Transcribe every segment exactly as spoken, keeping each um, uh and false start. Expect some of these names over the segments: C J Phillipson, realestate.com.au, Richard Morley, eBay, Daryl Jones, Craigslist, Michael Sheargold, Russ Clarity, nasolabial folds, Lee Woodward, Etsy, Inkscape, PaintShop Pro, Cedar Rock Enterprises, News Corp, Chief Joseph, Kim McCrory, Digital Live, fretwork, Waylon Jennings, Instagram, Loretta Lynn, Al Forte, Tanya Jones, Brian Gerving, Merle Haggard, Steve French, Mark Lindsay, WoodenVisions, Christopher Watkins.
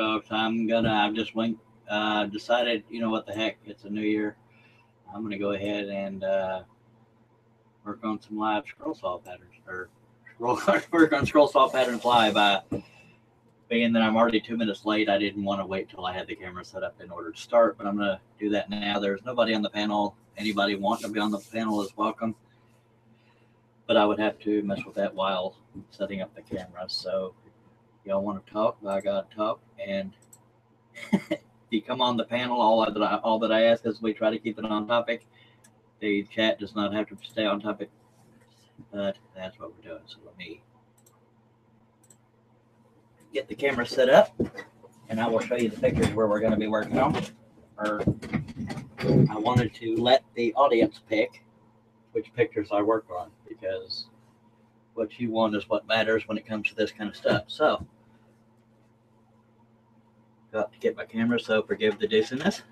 folks. I'm gonna, I just went, uh, decided, you know what the heck, it's a new year. I'm gonna go ahead and uh, work on some live scroll saw patterns, or scroll, work on scroll saw patterns live. Uh, being that I'm already two minutes late, I didn't want to wait till I had the camera set up in order to start, but I'm gonna do that now. There's nobody on the panel. Anybody wanting to be on the panel is welcome. But I would have to mess with that while setting up the camera. So y'all want to talk, I gotta talk. And if you come on the panel, all that I, all that I ask is we try to keep it on topic. The chat does not have to stay on topic, but that's what we're doing. So let me get the camera set up, and I will show you the pictures where we're going to be working on. Or I wanted to let the audience pick which pictures I work on, because what you want is what matters when it comes to this kind of stuff. So, got to get my camera, so forgive the doosiness.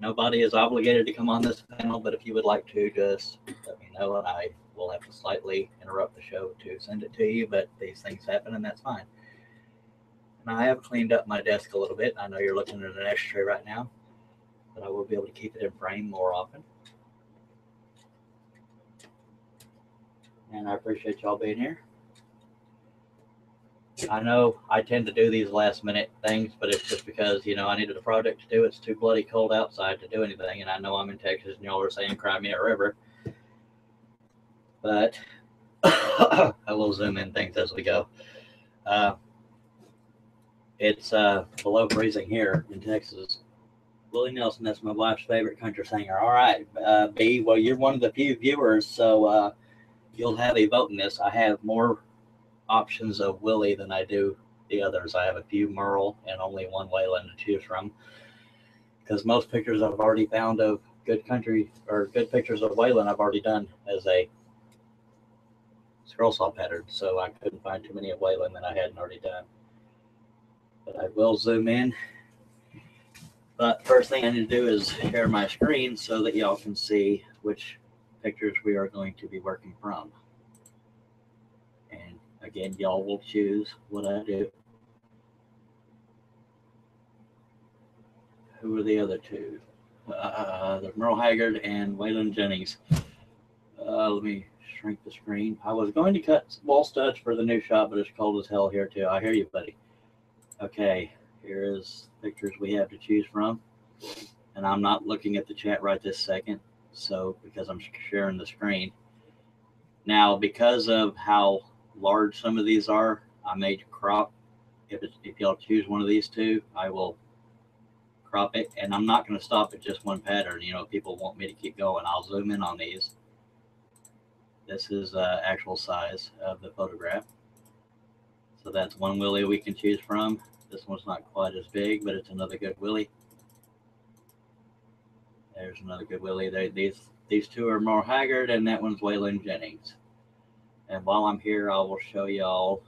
Nobody is obligated to come on this panel, but if you would like to, just let me know, and I will have to slightly interrupt the show to send it to you, but these things happen, and that's fine. And I have cleaned up my desk a little bit. I know you're looking at an ashtray right now, but I will be able to keep it in frame more often. And I appreciate y'all being here. I know I tend to do these last minute things, but it's just because, you know, I needed a project to do. It's too bloody cold outside to do anything. And I know I'm in Texas and y'all are saying cry me a river. But I will zoom in things as we go. Uh, it's uh, below freezing here in Texas. Willie Nelson, that's my wife's favorite country singer. All right, uh, B, well, you're one of the few viewers, so... Uh, you'll have a vote in this. I have more options of Willie than I do the others. I have a few Merle and only one Waylon to choose from, because most pictures I've already found of good country or good pictures of Waylon I've already done as a scroll saw pattern. So I couldn't find too many of Waylon that I hadn't already done. But I will zoom in. But first thing I need to do is share my screen so that y'all can see which pictures we are going to be working from. And again, y'all will choose what I do. Who are the other two? Uh, there's Merle Haggard and Waylon Jennings. Uh, let me shrink the screen. I was going to cut wall studs for the new shop, but it's cold as hell here too. I hear you, buddy. Okay, here is pictures we have to choose from. And I'm not looking at the chat right this second. So, because I'm sharing the screen now, because of how large some of these are, I may crop. If it's, if y'all choose one of these two, I will crop it, and I'm not going to stop at just one pattern. You know, if people want me to keep going, I'll zoom in on these. This is uh, actual size of the photograph. So that's one Willie we can choose from. This one's not quite as big, but it's another good Willie. There's another good Willie. They, these these two are Merle Haggard, and that one's Waylon Jennings. And while I'm here, I will show y'all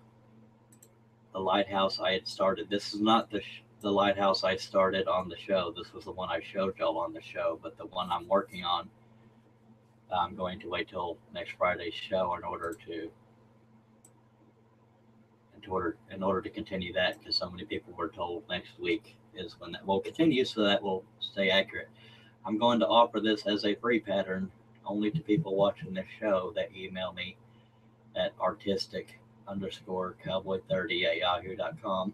the lighthouse I had started. This is not the sh the lighthouse I started on the show. This was the one I showed y'all on the show, but the one I'm working on, I'm going to wait till next Friday's show in order to in order in order to continue that, because so many people were told next week is when that will continue, so that will stay accurate. I'm going to offer this as a free pattern only to people watching this show that email me at artistic underscore cowboy 30 at yahoo.com.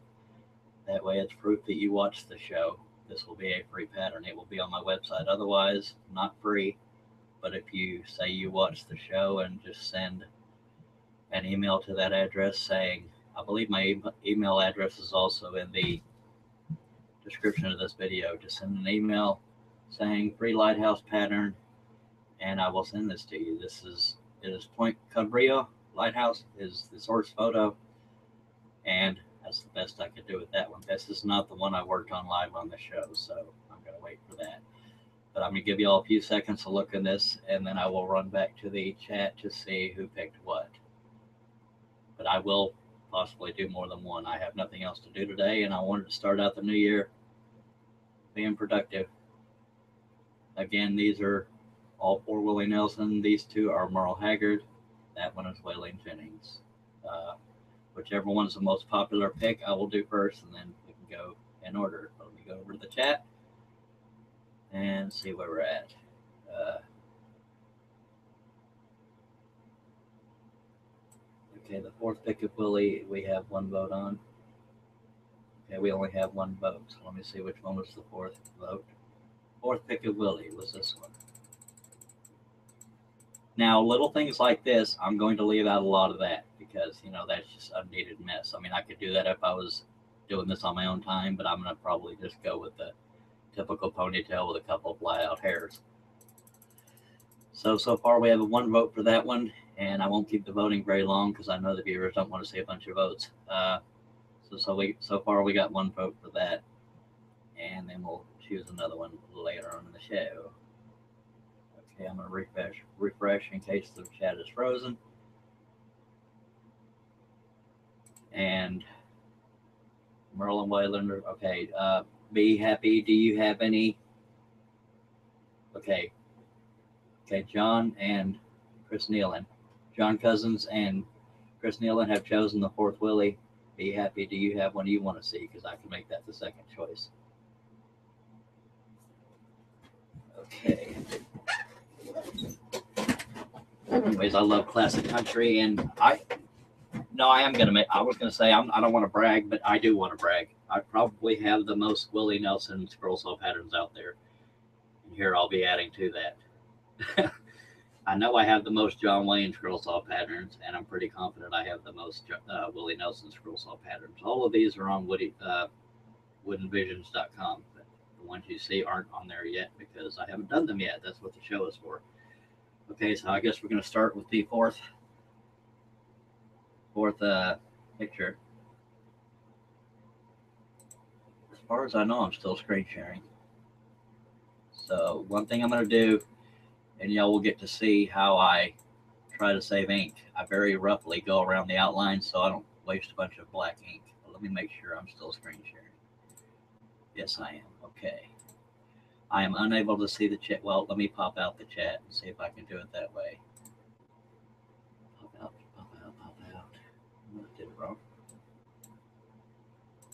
That way it's proof that you watched the show. This will be a free pattern. It will be on my website. Otherwise, not free. But if you say you watched the show and just send an email to that address saying, I believe my e email address is also in the description of this video. Just send an email saying free lighthouse pattern, and I will send this to you. This is it is Point Cabrillo Lighthouse is the source photo, and that's the best I could do with that one. This is not the one I worked on live on the show, so I'm gonna wait for that. But I'm gonna give you all a few seconds to look in this, and then I will run back to the chat to see who picked what. But I will possibly do more than one. I have nothing else to do today, and I wanted to start out the new year being productive. Again, these are all four Willie Nelson. These two are Merle Haggard. That one is Waylon Jennings. Uh, whichever one is the most popular pick, I will do first, and then we can go in order. Let me go over to the chat and see where we're at. Uh, okay, the fourth pick of Willie, we have one vote on. Okay, we only have one vote, so let me see which one was the fourth vote. Fourth pick of Willie was this one. Now, little things like this, I'm going to leave out a lot of that because, you know, that's just unneeded mess. I mean, I could do that if I was doing this on my own time, but I'm going to probably just go with the typical ponytail with a couple of fly-out hairs. So, so far we have a one vote for that one, and I won't keep the voting very long because I know the viewers don't want to see a bunch of votes. Uh, so, so, we, so far we got one vote for that, and then we'll choose another one later on in the show. Okay, I'm going to refresh, refresh in case the chat is frozen. And Merle and Waylon, okay, uh, be happy. Do you have any? Okay. Okay, John and Chris Nealon. John Cousins and Chris Nealon have chosen the fourth Willie. Be happy. Do you have one you want to see? Because I can make that the second choice. Okay. Anyways, I love classic country, and I no, I am gonna make. I was gonna say I'm, I don't want to brag, but I do want to brag. I probably have the most Willie Nelson scroll saw patterns out there, and here I'll be adding to that. I know I have the most John Wayne scroll saw patterns, and I'm pretty confident I have the most uh, Willie Nelson scroll saw patterns. All of these are on Woody, uh, wooden visions dot com, but the ones you see aren't on there yet because I haven't done them yet. That's what the show is for. Okay, so I guess we're going to start with the fourth, fourth uh, picture. As far as I know, I'm still screen sharing. So one thing I'm going to do, and y'all will get to see how I try to save ink. I very roughly go around the outline so I don't waste a bunch of black ink. But let me make sure I'm still screen sharing. Yes, I am. Okay. I am unable to see the chat. Well, let me pop out the chat and see if I can do it that way. Pop out, pop out, pop out. I did it wrong.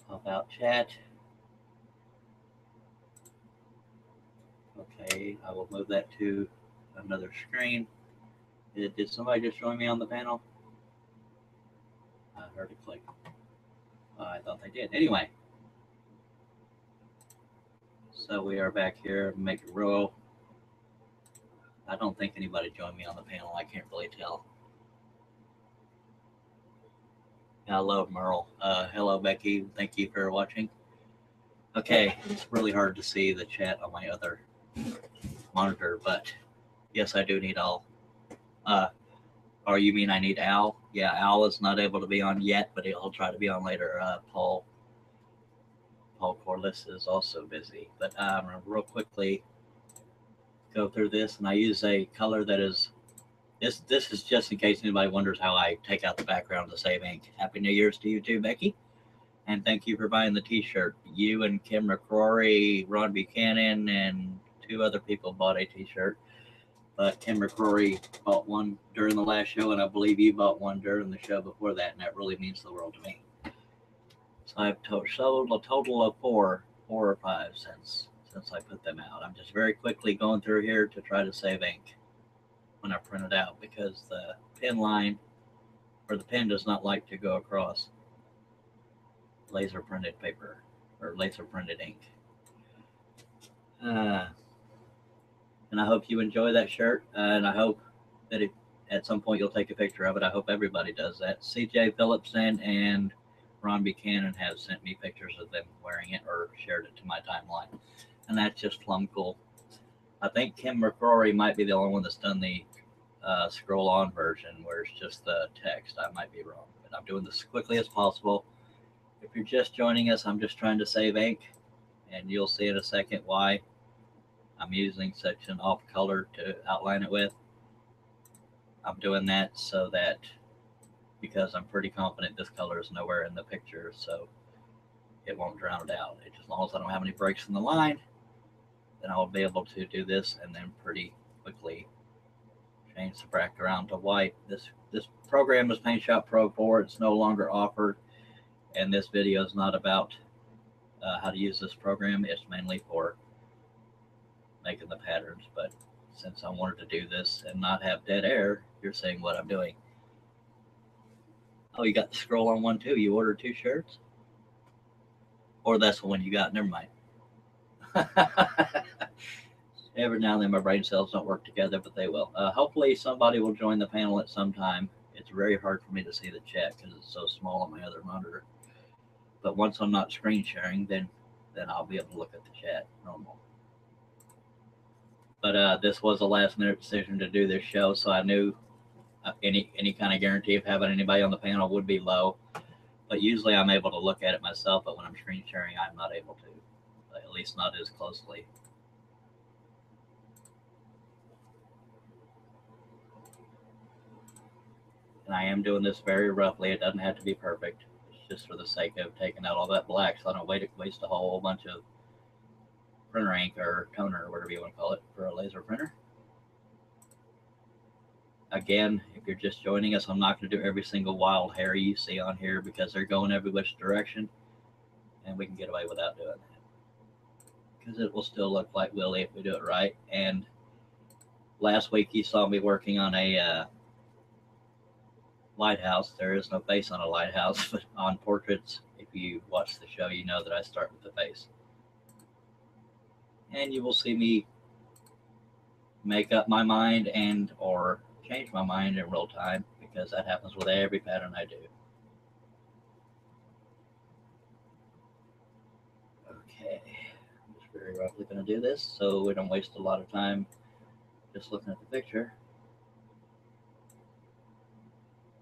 Pop out chat. Okay, I will move that to another screen. Did, did somebody just join me on the panel? I heard a click. Uh, I thought they did. Anyway. So we are back here, make it roll. I don't think anybody joined me on the panel. I can't really tell. I love Merle. Uh, hello, Becky. Thank you for watching. Okay, it's really hard to see the chat on my other monitor, but yes, I do need Al. Uh, or you mean I need Al? Yeah, Al is not able to be on yet, but he'll try to be on later. Uh, Paul. Paul Corliss is also busy, but I'm going to real quickly go through this, and I use a color that is, this This is just in case anybody wonders how I take out the background to save ink. Happy New Year's to you too, Becky, and thank you for buying the t-shirt. You and Kim McCrory, Ron Buchanan, and two other people bought a t-shirt, but Kim McCrory bought one during the last show, and I believe you bought one during the show before that, and that really means the world to me. So I've sold a total of four, four or five since since I put them out. I'm just very quickly going through here to try to save ink when I print it out because the pen line or the pen does not like to go across laser printed paper or laser printed ink. Uh, and I hope you enjoy that shirt, uh, and I hope that if at some point you'll take a picture of it. I hope everybody does that. C J Phillipson and Ron Buchanan have sent me pictures of them wearing it or shared it to my timeline. And that's just plumb cool. I think Kim McCrory might be the only one that's done the uh, scroll on version where it's just the text. I might be wrong, but I'm doing this as quickly as possible. If you're just joining us, I'm just trying to save ink, and you'll see in a second why I'm using such an off color to outline it with. I'm doing that so that because I'm pretty confident this color is nowhere in the picture, so it won't drown it out. It, as long as I don't have any breaks in the line, then I'll be able to do this and then pretty quickly change the bracket around to white. This this program is PaintShop Pro four. It's no longer offered, and this video is not about uh, how to use this program. It's mainly for making the patterns. But since I wanted to do this and not have dead air, you're seeing what I'm doing. Oh, you got the scroll on one too. You ordered two shirts? Or that's the one you got. Never mind. Every now and then my brain cells don't work together, but they will. Uh, hopefully somebody will join the panel at some time. It's very hard for me to see the chat because it's so small on my other monitor. But once I'm not screen sharing, then, then I'll be able to look at the chat normal. But uh, this was a last minute decision to do this show, so I knew uh, any, any kind of guarantee of having anybody on the panel would be low. But usually I'm able to look at it myself, but when I'm screen sharing, I'm not able to. At least not as closely. And I am doing this very roughly. It doesn't have to be perfect. It's just for the sake of taking out all that black, so I don't waste a whole bunch of printer ink or toner or whatever you want to call it for a laser printer. Again, if you're just joining us, I'm not going to do every single wild hair you see on here because they're going every which direction, and we can get away without doing that. Because it will still look like Willie if we do it right. And last week you saw me working on a uh, lighthouse. There is no face on a lighthouse, but on portraits, if you watch the show, you know that I start with the face. And you will see me make up my mind and or change my mind in real time, because that happens with every pattern I do. Okay. Very roughly going to do this so we don't waste a lot of time just looking at the picture.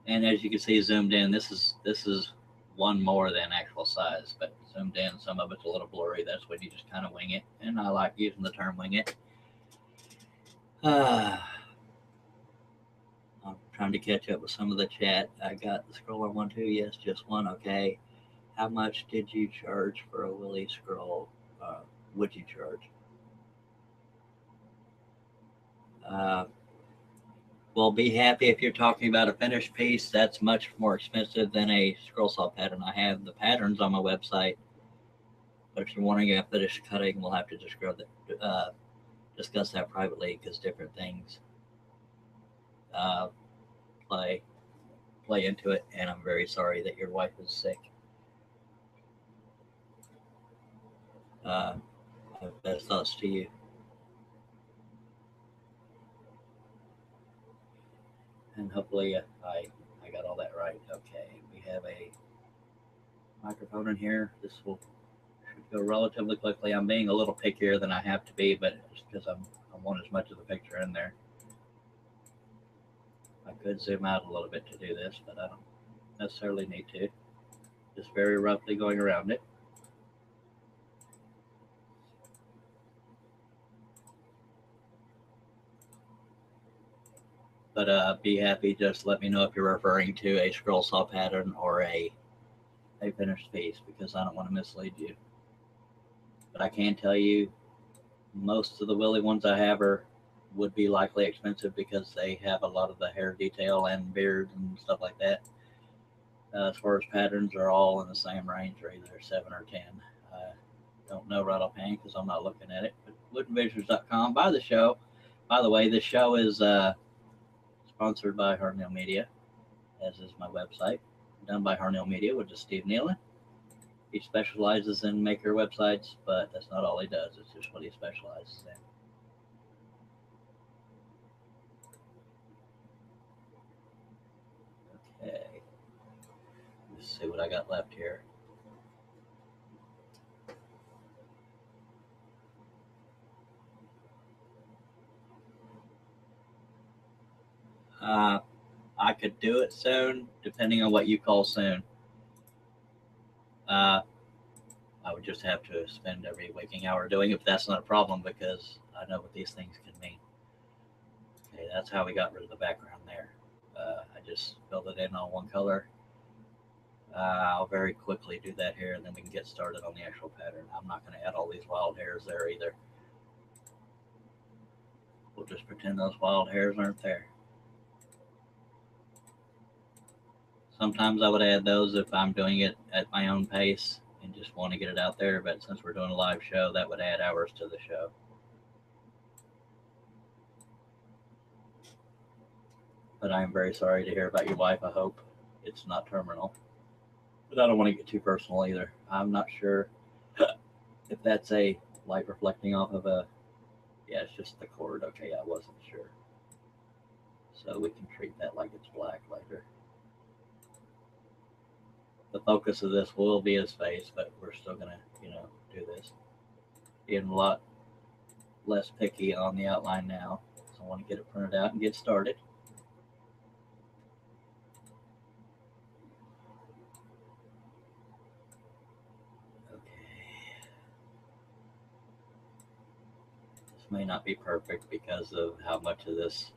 And as you can see, zoomed in, this is this is one more than actual size, but zoomed in, some of it's a little blurry. That's when you just kind of wing it, and I like using the term wing it. Uh, I'm trying to catch up with some of the chat. I got the scroller one too. Yes, just one. Okay. How much did you charge for a Willie scroll? Uh, would you charge? Uh, well, be happy if you're talking about a finished piece. That's much more expensive than a scroll saw pattern. I have the patterns on my website, but if you're wanting a finished cutting, we'll have to describe that, uh, discuss that privately, because different things uh, play play into it. And I'm very sorry that your wife is sick. Uh, best thoughts to you. And hopefully uh, I, I got all that right. Okay, we have a microphone in here. This will should go relatively quickly. I'm being a little pickier than I have to be, but it's because I'm, I want as much of the picture in there. I could zoom out a little bit to do this, but I don't necessarily need to. Just very roughly going around it. But uh, be happy, just let me know if you're referring to a scroll saw pattern or a, a finished piece, because I don't want to mislead you. But I can tell you most of the Willie ones I have are would be likely expensive because they have a lot of the hair detail and beards and stuff like that. Uh, as far as patterns, are all in the same range, or either seven or ten. I don't know right offhand because I'm not looking at it. But wooden visions dot com, buy the show. By the way, this show is... Uh, sponsored by HarnealMedia, as is my website. Done by HarnealMedia, which is Steve Nealon. He specializes in maker websites, but that's not all he does. It's just what he specializes in. Okay. Let's see what I got left here. Uh, I could do it soon, depending on what you call soon. Uh, I would just have to spend every waking hour doing it, but that's not a problem because I know what these things can mean. Okay, that's how we got rid of the background there. Uh, I just filled it in on one color. Uh, I'll very quickly do that here, and then we can get started on the actual pattern. I'm not going to add all these wild hairs there either. We'll just pretend those wild hairs aren't there. Sometimes I would add those if I'm doing it at my own pace and just want to get it out there. But since we're doing a live show, that would add hours to the show. But I am very sorry to hear about your wife. I hope it's not terminal. But I don't want to get too personal either. I'm not sure if that's a light reflecting off of a, yeah, it's just the cord. Okay, I wasn't sure. So we can treat that like it's black later. The focus of this will be his face, but we're still going to, you know, do this. Being a lot less picky on the outline now. So I want to get it printed out and get started. May not be perfect because of how much of this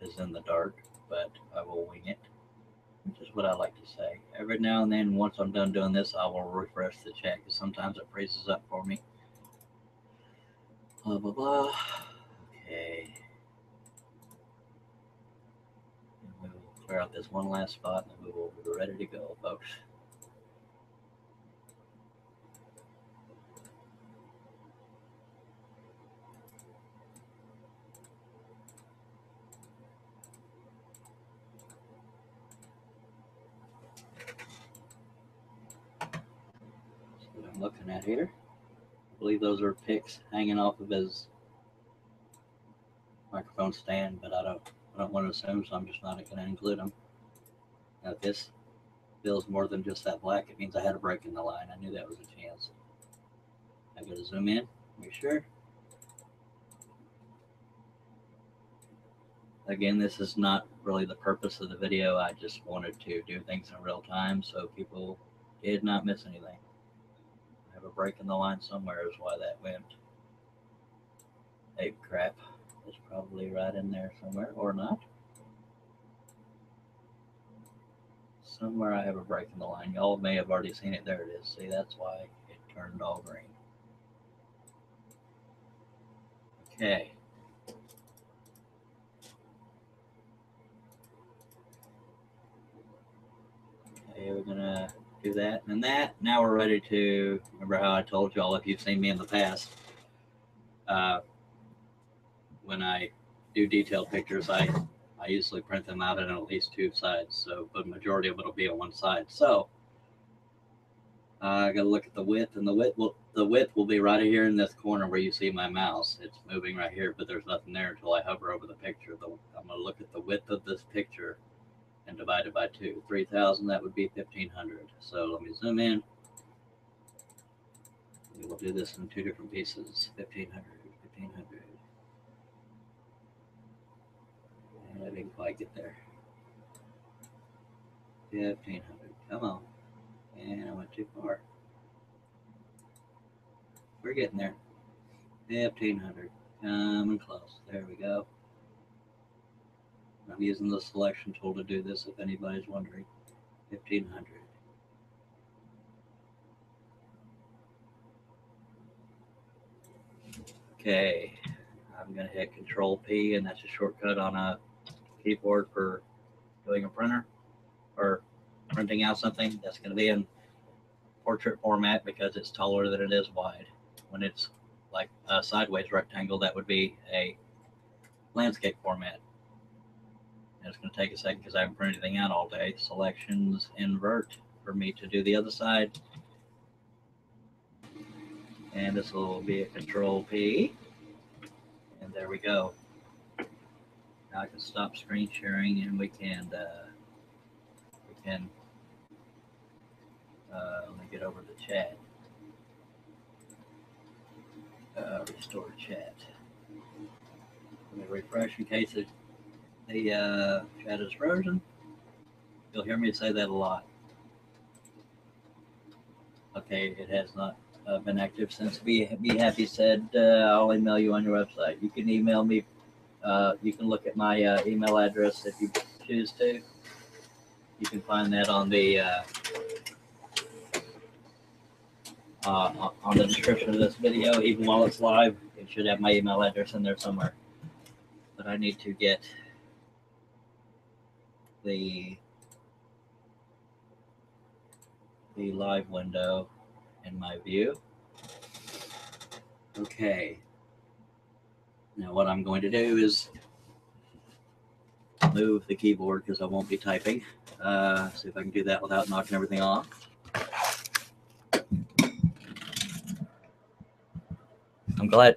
is in the dark, but I will wing it, which is what I like to say. Every now and then, once I'm done doing this, I will refresh the chat because sometimes it freezes up for me. Blah, blah, blah. Okay. And we will clear out this one last spot and we will be ready to go, folks. Looking at here, I believe those are picks hanging off of his microphone stand, but I don't, I don't want to assume, so I'm just not going to include them. Now, if this feels more than just that black, it means I had a break in the line. I knew that was a chance. I got to zoom in, make sure. Again, this is not really the purpose of the video. I just wanted to do things in real time so people did not miss anything. Have a break in the line somewhere is why that went. Hey, crap. It's probably right in there somewhere, or not. Somewhere I have a break in the line. Y'all may have already seen it. There it is. See, that's why it turned all green. Okay. Okay, we're gonna do that and that. Now we're ready to remember how I told y'all, if you've seen me in the past, uh, when I do detailed pictures, I, I usually print them out on at least two sides. So, but majority of it will be on one side. So uh, I got to look at the width, and the width will, the width will be right here in this corner where you see my mouse. It's moving right here, but there's nothing there until I hover over the picture. The, I'm going to look at the width of this picture and divided by two, three thousand, that would be fifteen hundred. So let me zoom in. We will do this in two different pieces, fifteen hundred, fifteen hundred. And I didn't quite get there. fifteen hundred, come on. And I went too far. We're getting there. fifteen hundred, coming close, there we go. I'm using the selection tool to do this, if anybody's wondering. fifteen hundred. Okay, I'm going to hit control P, and that's a shortcut on a keyboard for doing a printer or printing out something. That's going to be in portrait format because it's taller than it is wide. When it's like a sideways rectangle, that would be a landscape format. It's going to take a second because I haven't printed anything out all day. Selections, invert for me to do the other side. And this will be a control P. And there we go. Now I can stop screen sharing and we can, uh, we can, uh, let me get over to chat. Uh, restore chat. Let me refresh in case it. The uh, chat is frozen. You'll hear me say that a lot. Okay, it has not uh, been active since. Be, be happy said, uh, I'll email you on your website. You can email me. Uh, you can look at my uh, email address if you choose to. You can find that on the uh, uh, on the description of this video. Even while it's live, it should have my email address in there somewhere. But I need to get the the live window in my view. Okay. Now what I'm going to do is move the keyboard because I won't be typing. Uh, see if I can do that without knocking everything off. I'm glad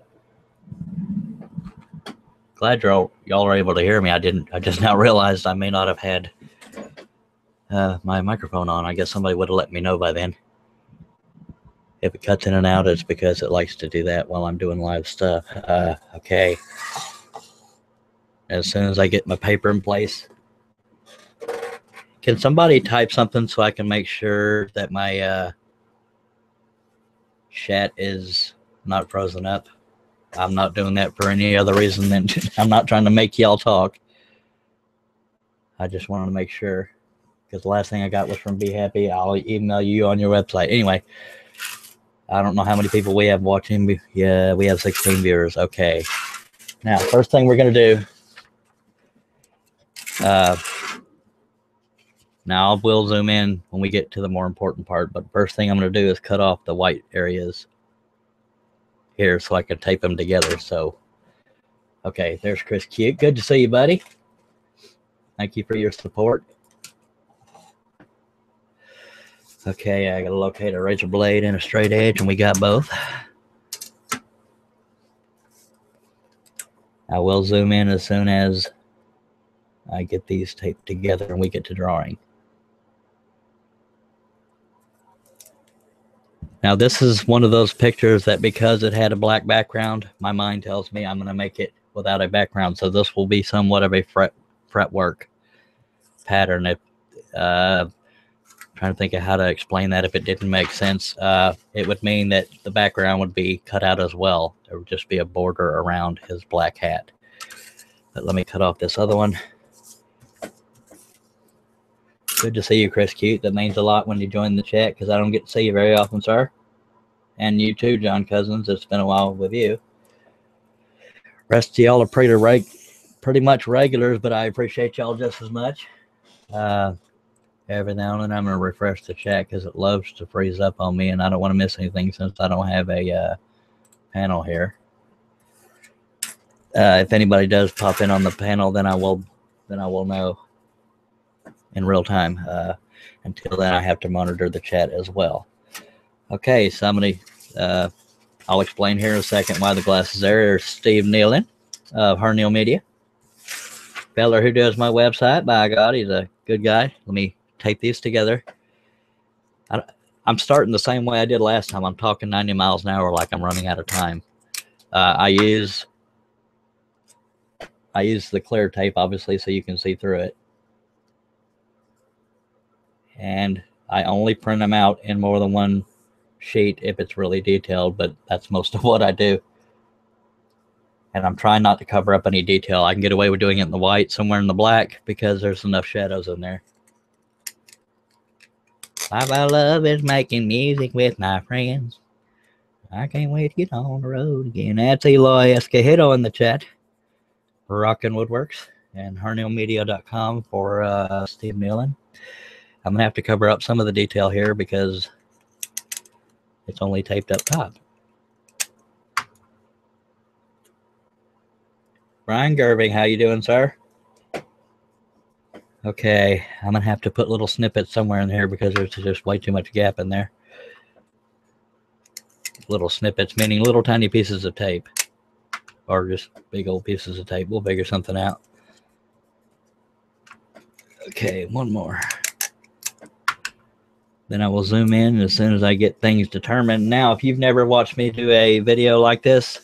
glad y'all y'all are able to hear me. I didn't. I just now realized I may not have had uh, my microphone on. I guess somebody would have let me know by then. If it cuts in and out, it's because it likes to do that while I'm doing live stuff. Uh, okay. As soon as I get my paper in place. Can somebody type something so I can make sure that my uh, chat is not frozen up? I'm not doing that for any other reason than I'm not trying to make y'all talk. I just wanted to make sure. Because the last thing I got was from Be Happy. I'll email you on your website. Anyway. I don't know how many people we have watching. Yeah, we have sixteen viewers. Okay. Now, first thing we're going to do. Uh, now, we'll zoom in when we get to the more important part. But first thing I'm going to do is cut off the white areas here so I can tape them together. So, okay, there's Chris Cute. Good to see you, buddy. Thank you for your support. Okay, I gotta locate a razor blade and a straight edge, and we got both. I will zoom in as soon as I get these taped together and we get to drawing. Now, this is one of those pictures that because it had a black background, my mind tells me I'm going to make it without a background. So this will be somewhat of a fret fretwork pattern. If, uh, trying to think of how to explain that if it didn't make sense. Uh, it would mean that the background would be cut out as well. There would just be a border around his black hat. But let me cut off this other one. Good to see you, Chris Cute. That means a lot when you join the chat because I don't get to see you very often, sir. And you too, John Cousins. It's been a while with you. Rest of y'all are pretty, reg pretty much regulars, but I appreciate y'all just as much. Uh, Every now and then I'm going to refresh the chat because it loves to freeze up on me and I don't want to miss anything since I don't have a uh, panel here. Uh, if anybody does pop in on the panel, then I will then I will know in real time. Uh, until then, I have to monitor the chat as well. Okay, somebody, uh, I'll explain here in a second why the glass is there. There's Steve Nealon of HarnealMedia. Feller who does my website, by God, he's a good guy. Let me tape these together. I, I'm starting the same way I did last time. I'm talking ninety miles an hour like I'm running out of time. Uh, I use I use the clear tape, obviously, so you can see through it. And I only print them out in more than one sheet if it's really detailed, but that's most of what I do. And I'm trying not to cover up any detail. I can get away with doing it in the white, somewhere in the black, because there's enough shadows in there. My love is making music with my friends. I can't wait to get on the road again. That's Eloy Escajito in the chat. Rockin' Woodworks and Harneal Media dot com for uh, Steve Nealon. I'm going to have to cover up some of the detail here because it's only taped up top. Brian Gerving, how you doing, sir? Okay, I'm going to have to put little snippets somewhere in here because there's just way too much gap in there. Little snippets, meaning little tiny pieces of tape. Or just big old pieces of tape. We'll figure something out. Okay, one more. Then I will zoom in as soon as I get things determined. Now, if you've never watched me do a video like this,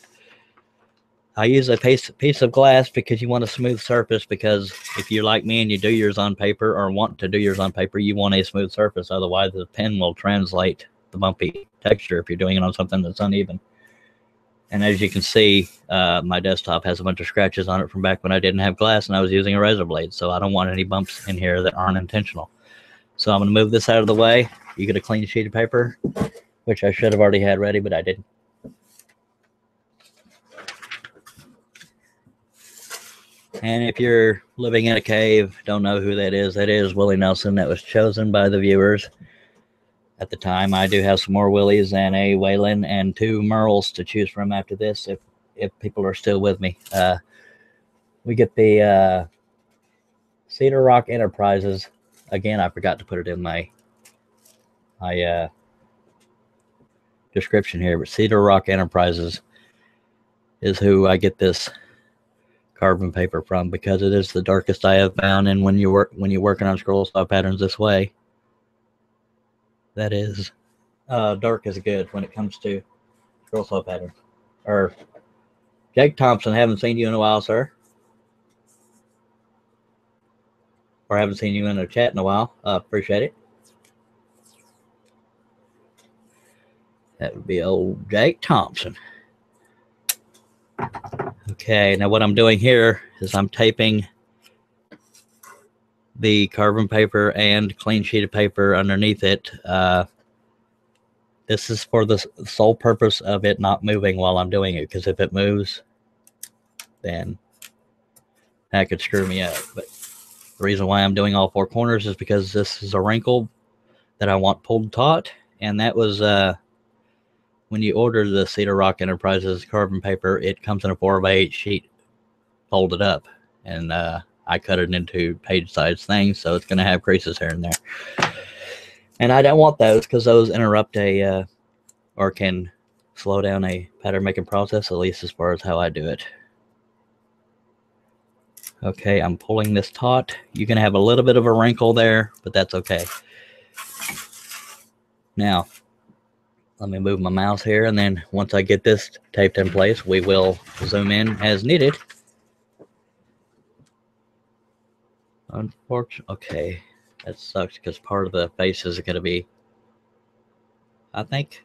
I use a piece, piece of glass because you want a smooth surface because if you're like me and you do yours on paper or want to do yours on paper, you want a smooth surface. Otherwise, the pen will translate the bumpy texture if you're doing it on something that's uneven. And as you can see, uh, my desktop has a bunch of scratches on it from back when I didn't have glass and I was using a razor blade. So I don't want any bumps in here that aren't intentional. So I'm going to move this out of the way. You get a clean sheet of paper, which I should have already had ready, but I didn't. And if you're living in a cave, don't know who that is, that is Willie Nelson. That was chosen by the viewers at the time. I do have some more Willies and a Waylon and two Merles to choose from after this, if if people are still with me. Uh, we get the uh, Cedar Rock Enterprises. Again, I forgot to put it in my, my uh, description here, but Cedar Rock Enterprises is who I get this carbon paper from, because it is the darkest I have found. And when you work when you're working on scroll saw patterns this way, that is uh, dark is good when it comes to scroll saw patterns. Or Jake Thompson, haven't seen you in a while, sir. Or haven't seen you in the chat in a while. Uh, appreciate it. That would be old Jake Thompson. Okay, now what I'm doing here is I'm taping the carbon paper and clean sheet of paper underneath it. Uh, this is for the sole purpose of it not moving while I'm doing it, because if it moves, then that could screw me up. But the reason why I'm doing all four corners is because this is a wrinkle that I want pulled taut, and that was... Uh, when you order the Cedar Rock Enterprises carbon paper, it comes in a four by eight sheet folded up, and uh, I cut it into page size things, so it's going to have creases here and there. And I don't want those, because those interrupt a uh, or can slow down a pattern making process, at least as far as how I do it. Okay, I'm pulling this taut. You can have a little bit of a wrinkle there, but that's okay. Now, let me move my mouse here, and then once I get this taped in place, we will zoom in as needed. Unfortunately, okay, that sucks, because part of the face is going to be, I think,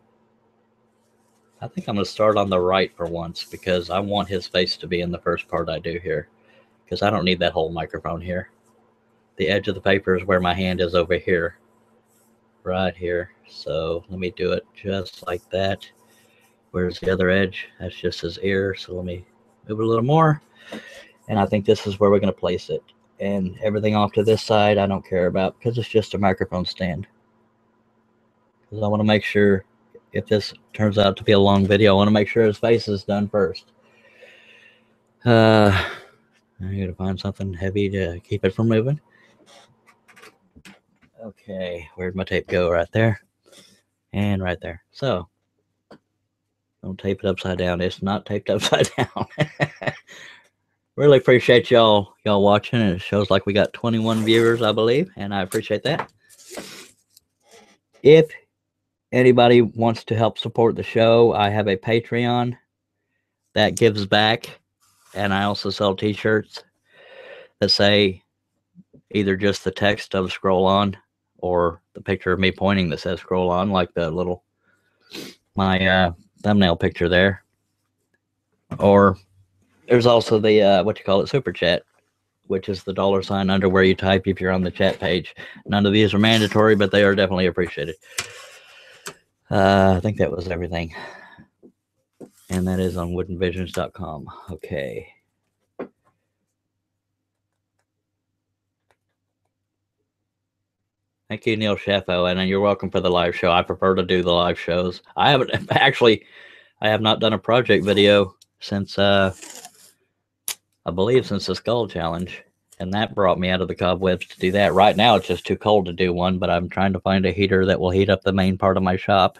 I think I'm going to start on the right for once, because I want his face to be in the first part I do here, because I don't need that whole microphone here. The edge of the paper is where my hand is over here. Right here. So let me do it just like that. Where's the other edge? That's just his ear. So let me move it a little more. And I think this is where we're going to place it. And everything off to this side, I don't care about, because it's just a microphone stand. Because I want to make sure, if this turns out to be a long video, I want to make sure his face is done first. Uh, I got to find something heavy to keep it from moving. Okay, where'd my tape go? Right there and right there. So don't tape it upside down. It's not taped upside down. Really appreciate y'all y'all watching. It shows like we got twenty-one viewers, I believe, and I appreciate that. If anybody wants to help support the show, I have a Patreon that gives back, and I also sell t-shirts that say either just the text of scroll on, or the picture of me pointing that says scroll on, like the little, my uh, thumbnail picture there. Or there's also the, uh, what you call it, super chat, which is the dollar sign under where you type if you're on the chat page. None of these are mandatory, but they are definitely appreciated. Uh, I think that was everything. And that is on wooden visions dot com. Okay. Thank you, Neil Shaffo, and you're welcome for the live show. I prefer to do the live shows. I haven't actually, I have not done a project video since, uh, I believe, since the Skull Challenge, and that brought me out of the cobwebs to do that. Right now, it's just too cold to do one, but I'm trying to find a heater that will heat up the main part of my shop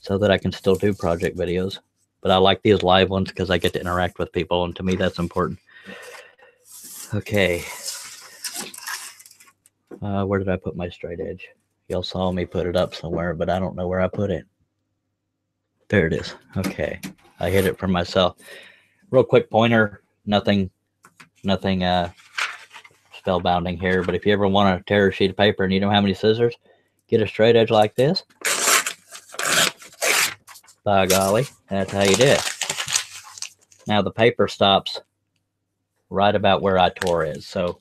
so that I can still do project videos. But I like these live ones because I get to interact with people, and to me, that's important. Okay. Uh, where did I put my straight edge? Y'all saw me put it up somewhere, but I don't know where I put it. There it is. Okay. I hid it for myself. Real quick pointer. Nothing, nothing uh, spellbinding here, but if you ever want to tear a sheet of paper and you don't have any scissors, get a straight edge like this. By golly, that's how you do it. Now the paper stops right about where I tore it, so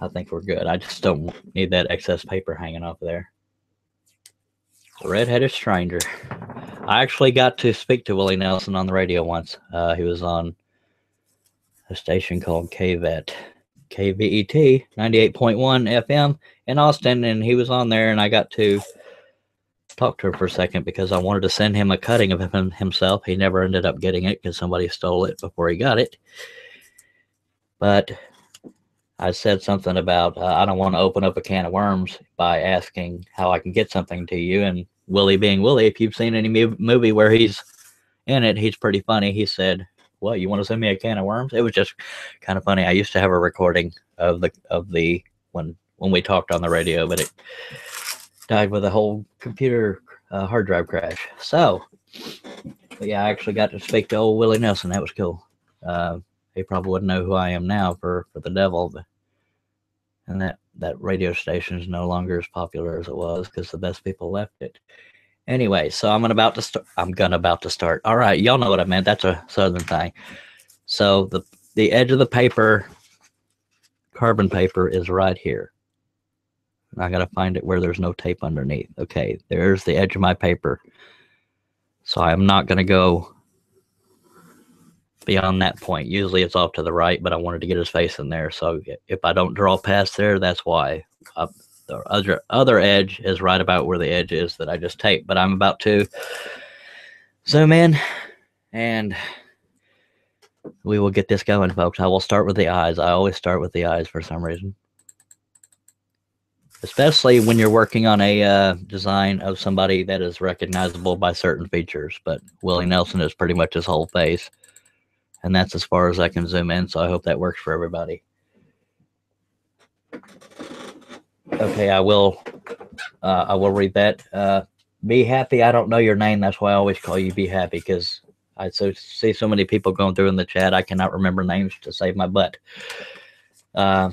I think we're good. I just don't need that excess paper hanging off there. The red-headed stranger. I actually got to speak to Willie Nelson on the radio once. Uh, he was on a station called K V E T, K V E T ninety-eight point one F M in Austin, and he was on there, and I got to talk to her for a second because I wanted to send him a cutting of him himself. He never ended up getting it because somebody stole it before he got it. But I said something about, uh, I don't want to open up a can of worms by asking how I can get something to you. And Willie being Willie, if you've seen any movie where he's in it, he's pretty funny. He said, well, you want to send me a can of worms? It was just kind of funny. I used to have a recording of the, of the, when, when we talked on the radio, but it died with a whole computer uh, hard drive crash. So yeah, I actually got to speak to old Willie Nelson. That was cool. Uh, he probably wouldn't know who I am now for, for the devil. But, and that, that radio station is no longer as popular as it was because the best people left it. Anyway, so I'm about to start. I'm gonna about to start. All right, y'all know what I meant. That's a Southern thing. So the, the edge of the paper, carbon paper, is right here. I got to find it where there's no tape underneath. Okay, there's the edge of my paper. So I'm not going to go beyond that point. Usually it's off to the right, but I wanted to get his face in there. So if I don't draw past there, that's why. I, the other, other edge is right about where the edge is that I just taped. But I'm about to zoom in, and we will get this going, folks. I will start with the eyes. I always start with the eyes for some reason. Especially when you're working on a uh, design of somebody that is recognizable by certain features. But Willie Nelson is pretty much his whole face. And that's as far as I can zoom in. So I hope that works for everybody. Okay, I will uh, I will read that. Uh, be happy. I don't know your name. That's why I always call you Be Happy, because I so, see so many people going through in the chat. I cannot remember names to save my butt. Uh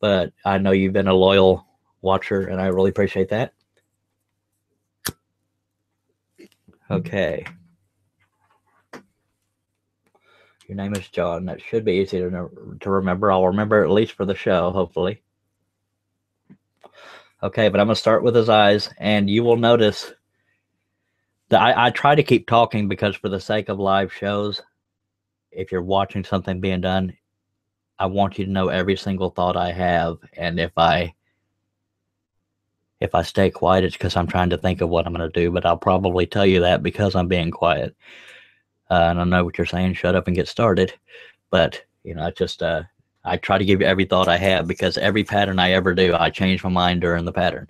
But I know you've been a loyal watcher, and I really appreciate that. Okay. Your name is John. That should be easy to, to remember. I'll remember at least for the show, hopefully. Okay, but I'm going to start with his eyes, and you will notice that I, I try to keep talking because for the sake of live shows, if you're watching something being done, I want you to know every single thought I have, and if I if I stay quiet, it's because I'm trying to think of what I'm going to do, but I'll probably tell you that because I'm being quiet. Uh, and I know what you're saying, shut up and get started, but, you know, I just, uh, I try to give you every thought I have because every pattern I ever do, I change my mind during the pattern,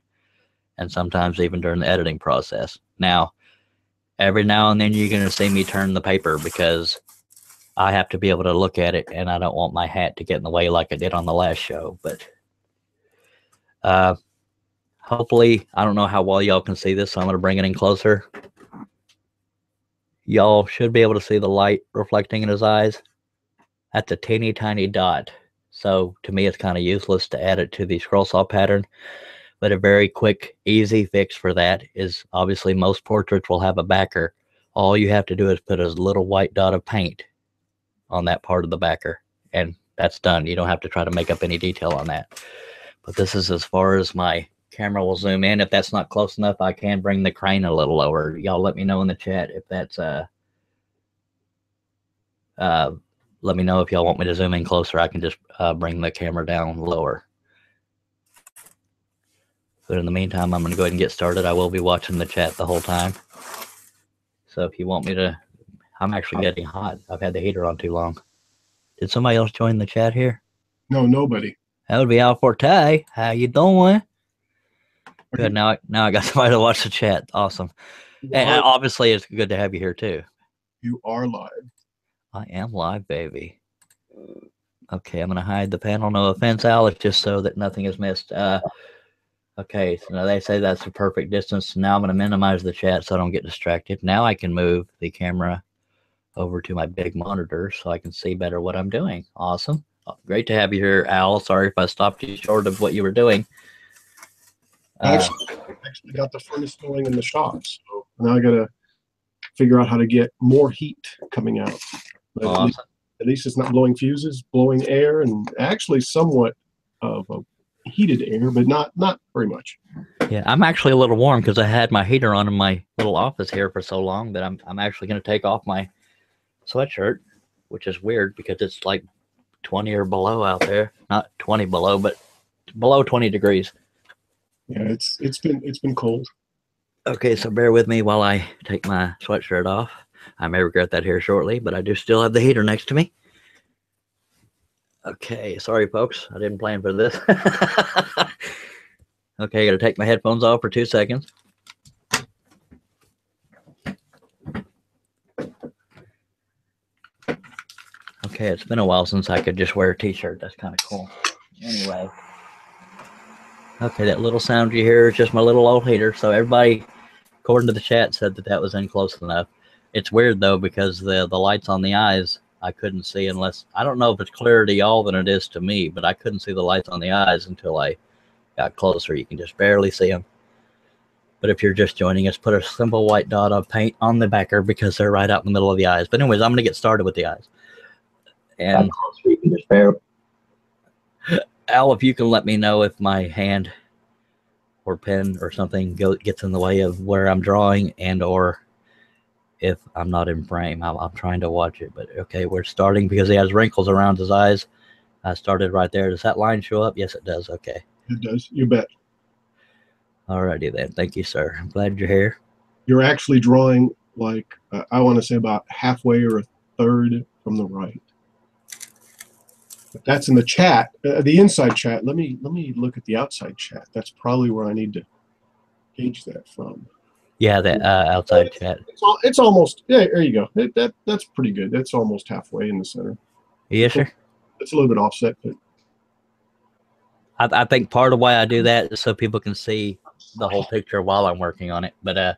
and sometimes even during the editing process. Now, every now and then you're going to see me turn the paper because I have to be able to look at it, and I don't want my hat to get in the way like I did on the last show. But uh, hopefully, I don't know how well y'all can see this, so I'm going to bring it in closer. Y'all should be able to see the light reflecting in his eyes. That's a teeny tiny dot. So to me, it's kind of useless to add it to the scroll saw pattern. But a very quick, easy fix for that is obviously most portraits will have a backer. All you have to do is put a little white dot of paint on that part of the backer, and that's done. You don't have to try to make up any detail on that. But this is as far as my camera will zoom in. If that's not close enough, I can bring the crane a little lower. Y'all let me know in the chat if that's uh uh let me know if y'all want me to zoom in closer. I can just uh, bring the camera down lower. But in the meantime, I'm gonna go ahead and get started. I will be watching the chat the whole time, so if you want me to, I'm actually getting hot. I've had the heater on too long. Did somebody else join the chat here? No, nobody. That would be Al Forte. How you doing? Okay. Good. Now, now I got somebody to watch the chat. Awesome. You and are, obviously, it's good to have you here, too. You are live. I am live, baby. Okay, I'm going to hide the panel. No offense, Al. It's just so that nothing is missed. Uh, okay, so now they say that's the perfect distance. Now I'm going to minimize the chat so I don't get distracted. Now I can move the camera over to my big monitor so I can see better what I'm doing. Awesome. Great to have you here, Al. Sorry if I stopped you short of what you were doing. I actually, uh, actually got the furnace going in the shop, so now I got to figure out how to get more heat coming out. But awesome. At least, at least it's not blowing fuses, blowing air, and actually somewhat of a heated air, but not not very much. Yeah, I'm actually a little warm because I had my heater on in my little office here for so long that I'm, I'm actually going to take off my sweatshirt, which is weird because it's like twenty or below out there. Not twenty below, but below twenty degrees. Yeah, it's it's been it's been cold. Okay, so bear with me while I take my sweatshirt off. I may regret that here shortly, but I do still have the heater next to me. Okay, sorry folks, I didn't plan for this. Okay, I gotta take my headphones off for two seconds. Okay, it's been a while since I could just wear a t-shirt. That's kind of cool. Anyway. Okay, that little sound you hear is just my little old heater. So everybody, according to the chat, said that that was in close enough. It's weird, though, because the, the lights on the eyes, I couldn't see unless, I don't know if it's clearer to y'all than it is to me, but I couldn't see the lights on the eyes until I got closer. You can just barely see them. But if you're just joining us, put a simple white dot of paint on the backer because they're right out in the middle of the eyes. But anyways, I'm going to get started with the eyes. And closer, you can just barely. Al, if you can let me know if my hand or pen or something go, gets in the way of where I'm drawing, and or if I'm not in frame. I'm, I'm trying to watch it, but okay, we're starting because he has wrinkles around his eyes. I started right there. Does that line show up? Yes, it does. Okay. It does. You bet. All righty then. Thank you, sir. I'm glad you're here. You're actually drawing like, uh, I want to say about halfway or a third from the right. That's in the chat, uh, the inside chat. Let me let me look at the outside chat. That's probably where I need to gauge that from. Yeah, the uh, outside it's, chat. It's, all, it's almost, yeah, there you go. It, that That's pretty good. That's almost halfway in the center. Yes, sir. It's a little bit offset, but. I, I think part of why I do that is so people can see the whole picture while I'm working on it. But uh,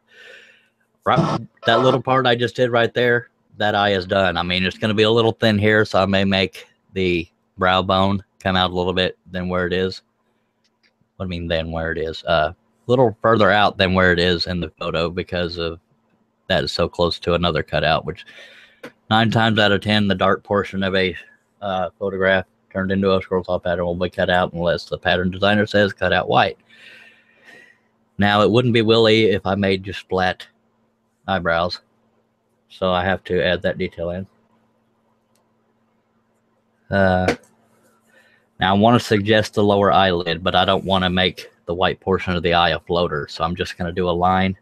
right, that little part I just did right there, that eye is done. I mean, it's going to be a little thin here, so I may make the brow bone come out a little bit than where it is. What I mean than where it is? Uh, a little further out than where it is in the photo because of that is so close to another cutout, which nine times out of ten, the dark portion of a uh, photograph turned into a scroll saw pattern will be cut out unless the pattern designer says cut out white. Now, it wouldn't be Willie if I made just flat eyebrows, so I have to add that detail in. Uh, now I want to suggest the lower eyelid, but I don't want to make the white portion of the eye a floater. So I'm just going to do a line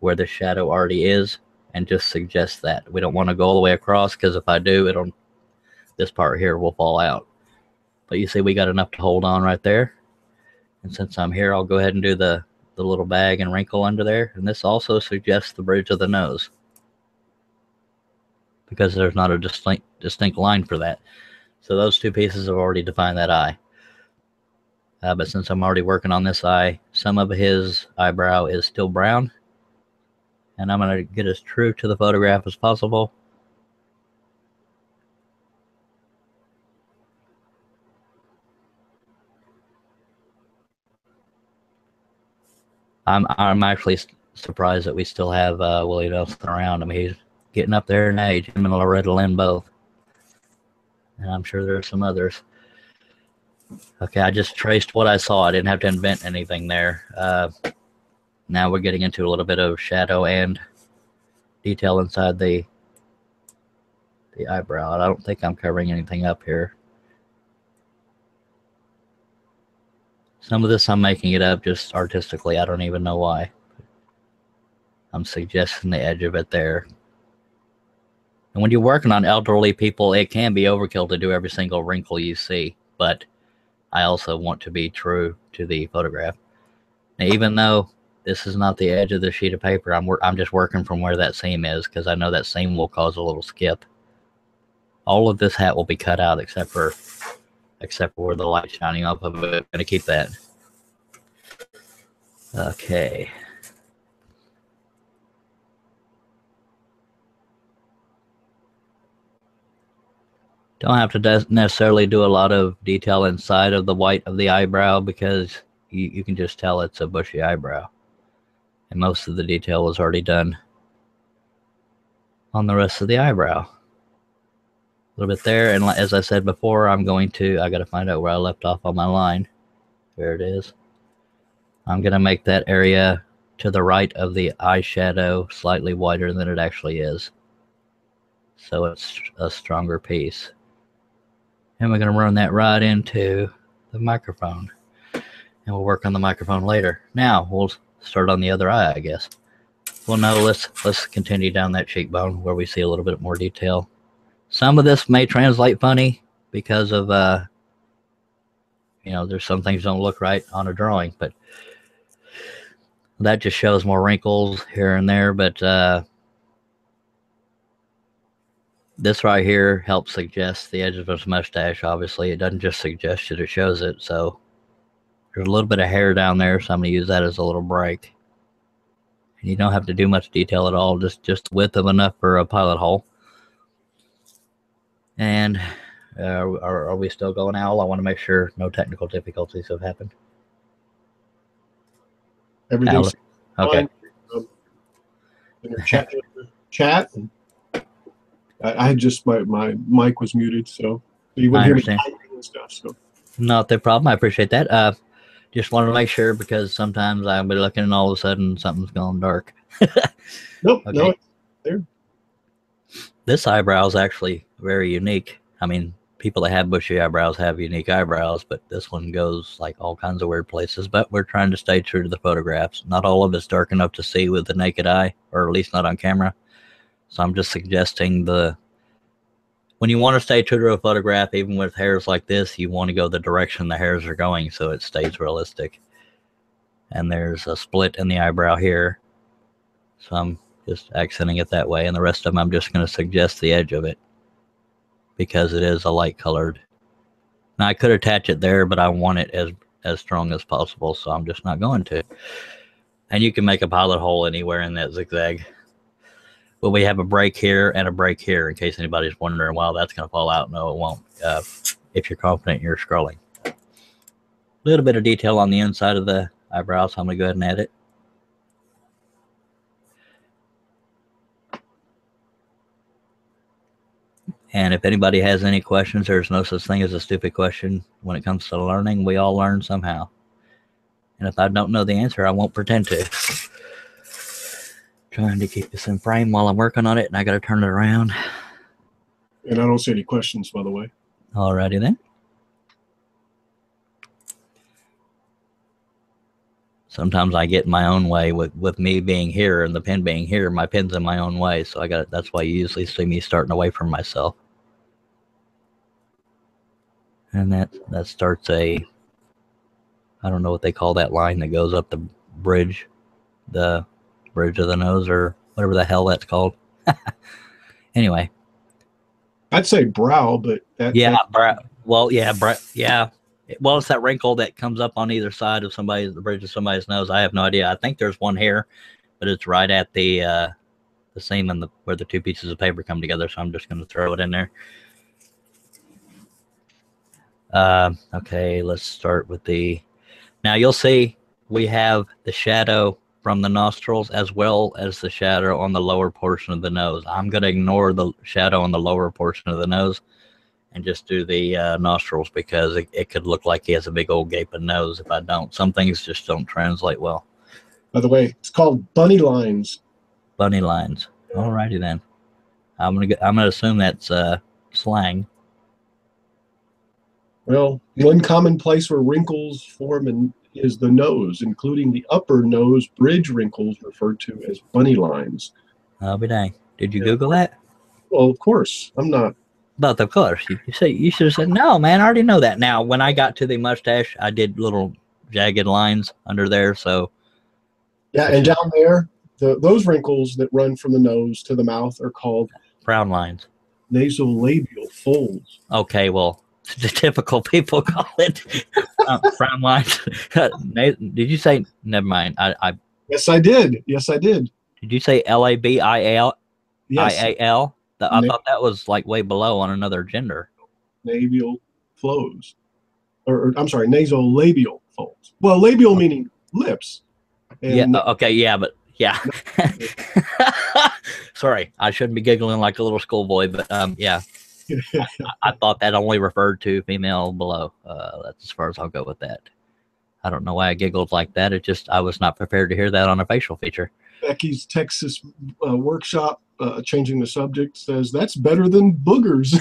where the shadow already is and just suggest that. We don't want to go all the way across because if I do, it'll this part here will fall out. But you see, we got enough to hold on right there. And since I'm here, I'll go ahead and do the, the little bag and wrinkle under there. And this also suggests the bridge of the nose because there's not a distinct, distinct line for that. So those two pieces have already defined that eye. Uh, but since I'm already working on this eye, some of his eyebrow is still brown. And I'm going to get as true to the photograph as possible. I'm, I'm actually surprised that we still have uh, Willie Nelson around. I mean, he's getting up there in age, him and Loretta Lynn both. And I'm sure there are some others. Okay, I just traced what I saw. I didn't have to invent anything there. Uh, now we're getting into a little bit of shadow and detail inside the the eyebrow. And I don't think I'm covering anything up here. Some of this I'm making it up just artistically. I don't even know why. I'm suggesting the edge of it there. And when you're working on elderly people, it can be overkill to do every single wrinkle you see. But I also want to be true to the photograph. Now, even though this is not the edge of the sheet of paper, I'm, I'm just working from where that seam is because I know that seam will cause a little skip. All of this hat will be cut out except for, except for where the light shining off of it. I'm going to keep that. Okay. Don't have to necessarily do a lot of detail inside of the white of the eyebrow because you, you can just tell it's a bushy eyebrow. And most of the detail was already done on the rest of the eyebrow. A little bit there, and as I said before, I'm going to, I gotta find out where I left off on my line. There it is. I'm gonna make that area to the right of the eyeshadow slightly wider than it actually is. So it's a stronger piece. And we're going to run that right into the microphone. and we'll work on the microphone later. Now we'll start on the other eye, I guess. Well, no, let's let's continue down that cheekbone where we see a little bit more detail. Some of this may translate funny because of uh, you know, there's some things don't look right on a drawing, but that just shows more wrinkles here and there. But uh, this right here helps suggest the edge of his mustache. Obviously, it doesn't just suggest it; it shows it. So there's a little bit of hair down there, so I'm going to use that as a little break. And you don't have to do much detail at all; just just width of enough for a pilot hole. And uh, are, are we still going, Owl? I want to make sure no technical difficulties have happened. Everything's okay. Um, in your chat, chat. And I, I just my my mic was muted, so you wouldn't hear me typing and stuff. So not the problem. I appreciate that. Uh, just wanted to make sure because sometimes I'll be looking and all of a sudden something's gone dark. Nope, okay. No, it's there. This eyebrow is actually very unique. I mean, people that have bushy eyebrows have unique eyebrows, but this one goes like all kinds of weird places. But we're trying to stay true to the photographs. Not all of it's dark enough to see with the naked eye, or at least not on camera. So I'm just suggesting the, when you want to stay true to a photograph, even with hairs like this, you want to go the direction the hairs are going so it stays realistic. And there's a split in the eyebrow here. So I'm just accenting it that way. And the rest of them, I'm just going to suggest the edge of it, because it is a light colored. Now I could attach it there, but I want it as as strong as possible, so I'm just not going to. And you can make a pilot hole anywhere in that zigzag. But we have a break here and a break here in case anybody's wondering, wow, that's gonna fall out. No, it won't. Uh, if you're confident you're scrolling. A little bit of detail on the inside of the eyebrow, so I'm gonna go ahead and add it. And if anybody has any questions, there's no such thing as a stupid question when it comes to learning. We all learn somehow. And if I don't know the answer, I won't pretend to. Trying to keep this in frame while I'm working on it, and I got to turn it around. And I don't see any questions, by the way. Alrighty then. Sometimes I get in my own way with, with me being here and the pen being here. My pen's in my own way, so I got. That's why you usually see me starting away from myself. And that that starts a. I don't know what they call that line that goes up the bridge, the bridge of the nose or whatever the hell that's called. Anyway, I'd say brow, but that, yeah, that, brow. Well, yeah, brow, yeah. Well, it's that wrinkle that comes up on either side of somebody's, the bridge of somebody's nose. I have no idea. I think there's one here, but it's right at the uh, the seam in the where the two pieces of paper come together. So I'm just going to throw it in there. Uh, okay, let's start with the. Now you'll see we have the shadow from the nostrils as well as the shadow on the lower portion of the nose. I'm going to ignore the shadow on the lower portion of the nose and just do the uh, nostrils because it, it could look like he has a big old gaping nose if I don't. Some things just don't translate well. By the way, it's called bunny lines. Bunny lines. All righty then. I'm gonna I'm gonna assume that's uh, slang. Well, one common place where wrinkles form in, is the nose, including the upper nose bridge wrinkles referred to as bunny lines. I'll be dang. Did you yeah. Google that? Well, of course. I'm not. But of course, you, you say you should have said no, man. I already know that. Now, when I got to the mustache, I did little jagged lines under there. So, yeah, and down there, the, those wrinkles that run from the nose to the mouth are called frown lines, nasolabial folds. Okay, well, the typical people call it uh, frown lines. Did you say? Never mind. I, I. Yes, I did. Yes, I did. Did you say L A B I L? Yes. I A L. The, I thought that was like way below on another gender. Labial flows. Or, or I'm sorry, nasolabial folds. Well, labial meaning lips. And yeah, okay, yeah, but yeah. Sorry, I shouldn't be giggling like a little schoolboy, but um, yeah. I, I thought that only referred to female below. Uh, that's as far as I'll go with that. I don't know why I giggled like that. It just, I was not prepared to hear that on a facial feature. Becky's Texas uh, workshop, uh, changing the subject, says that's better than boogers.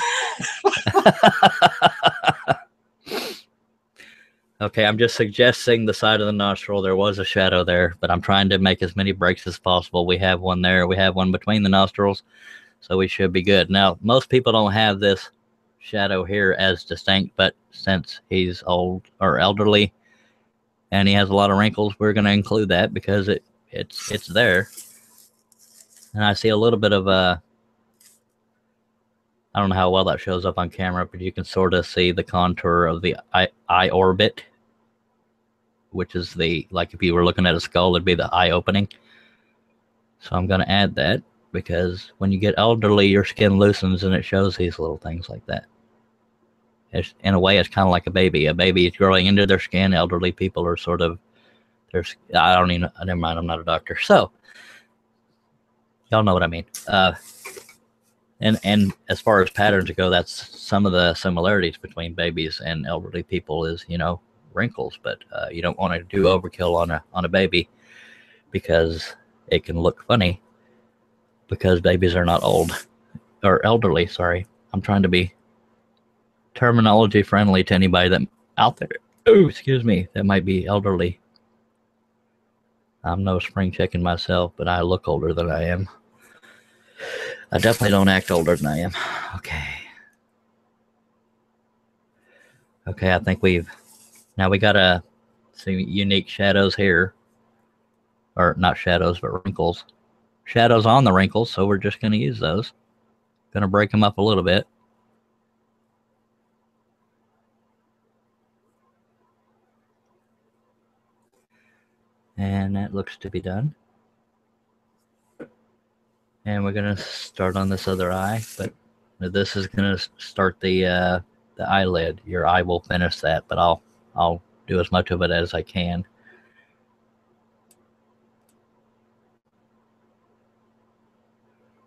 Okay, I'm just suggesting the side of the nostril. There was a shadow there, but I'm trying to make as many breaks as possible. We have one there. We have one between the nostrils, so we should be good. Now, most people don't have this shadow here as distinct, but since he's old or elderly and he has a lot of wrinkles, we're going to include that because it it's it's there. And I see a little bit of a, I don't know how well that shows up on camera, but you can sort of see the contour of the eye, eye orbit, which is the, like if you were looking at a skull, it'd be the eye opening. So I'm going to add that because when you get elderly, your skin loosens and it shows these little things like that. It's, in a way, it's kind of like a baby. A baby is growing into their skin. Elderly people are sort of, there's, I don't even, never mind, I'm not a doctor. So, y'all know what I mean. Uh, And and as far as patterns go, that's some of the similarities between babies and elderly people is, you know, wrinkles. But uh, you don't want to do overkill on a on a baby because it can look funny because babies are not old or elderly. Sorry, I'm trying to be terminology friendly to anybody that out there. Oh, excuse me, that might be elderly. I'm no spring chicken myself, but I look older than I am. I definitely don't act older than I am. Okay. Okay, I think we've... Now we got uh, some unique shadows here. Or not shadows, but wrinkles. Shadows on the wrinkles, so we're just going to use those. Going to break them up a little bit. And that looks to be done. And we're going to start on this other eye, but this is going to start the uh, the eyelid. Your eye will finish that, but I'll I'll do as much of it as I can.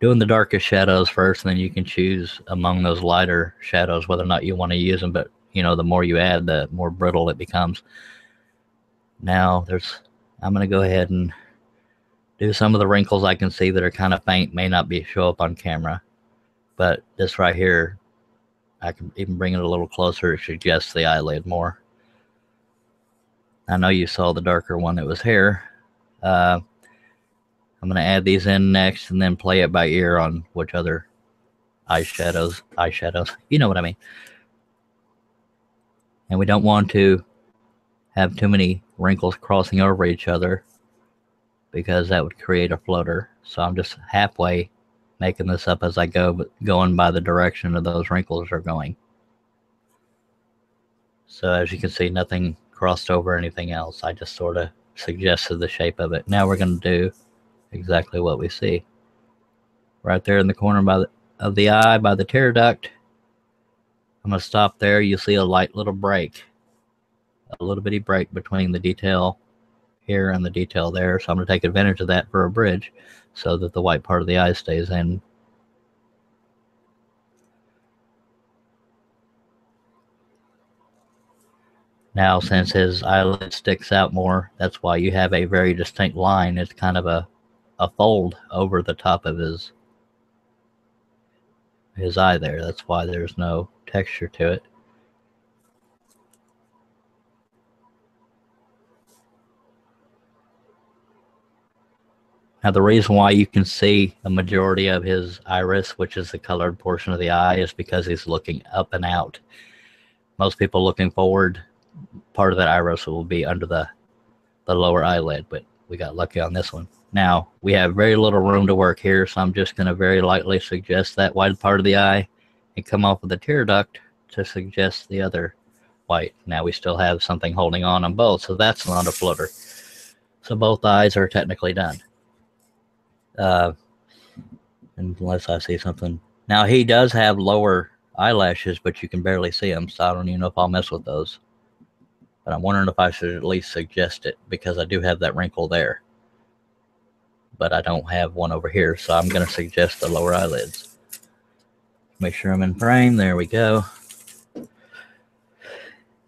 Doing the darkest shadows first, and then you can choose among those lighter shadows whether or not you want to use them. But you know, the more you add, the more brittle it becomes. Now there's. I'm going to go ahead and. Do some of the wrinkles I can see that are kind of faint may not be show up on camera, but this right here, I can even bring it a little closer to suggest the eyelid more. I know you saw the darker one that was here. Uh, I'm going to add these in next and then play it by ear on which other eyeshadows, eyeshadows, you know what I mean. And we don't want to have too many wrinkles crossing over each other, because that would create a floater. So I'm just halfway making this up as I go, but going by the direction of those wrinkles are going. So as you can see, nothing crossed over anything else. I just sort of suggested the shape of it. Now we're going to do exactly what we see. Right there in the corner by the, of the eye, by the tear duct. I'm going to stop there. You'll see a light little break. A little bitty break between the detail here and the detail there, so I'm going to take advantage of that for a bridge so that the white part of the eye stays in. Now, since his eyelid sticks out more, that's why you have a very distinct line. It's kind of a, a fold over the top of his, his eye there. That's why there's no texture to it. Now, the reason why you can see a majority of his iris, which is the colored portion of the eye, is because he's looking up and out. Most people looking forward, part of that iris will be under the, the lower eyelid, but we got lucky on this one. Now, we have very little room to work here, so I'm just going to very lightly suggest that white part of the eye and come off of the tear duct to suggest the other white. Now, we still have something holding on on both, so that's not a flutter. So both eyes are technically done. Uh, unless I see something. Now, he does have lower eyelashes, but you can barely see them, so I don't even know if I'll mess with those. But I'm wondering if I should at least suggest it, because I do have that wrinkle there. But I don't have one over here, so I'm going to suggest the lower eyelids. Make sure I'm in frame. There we go.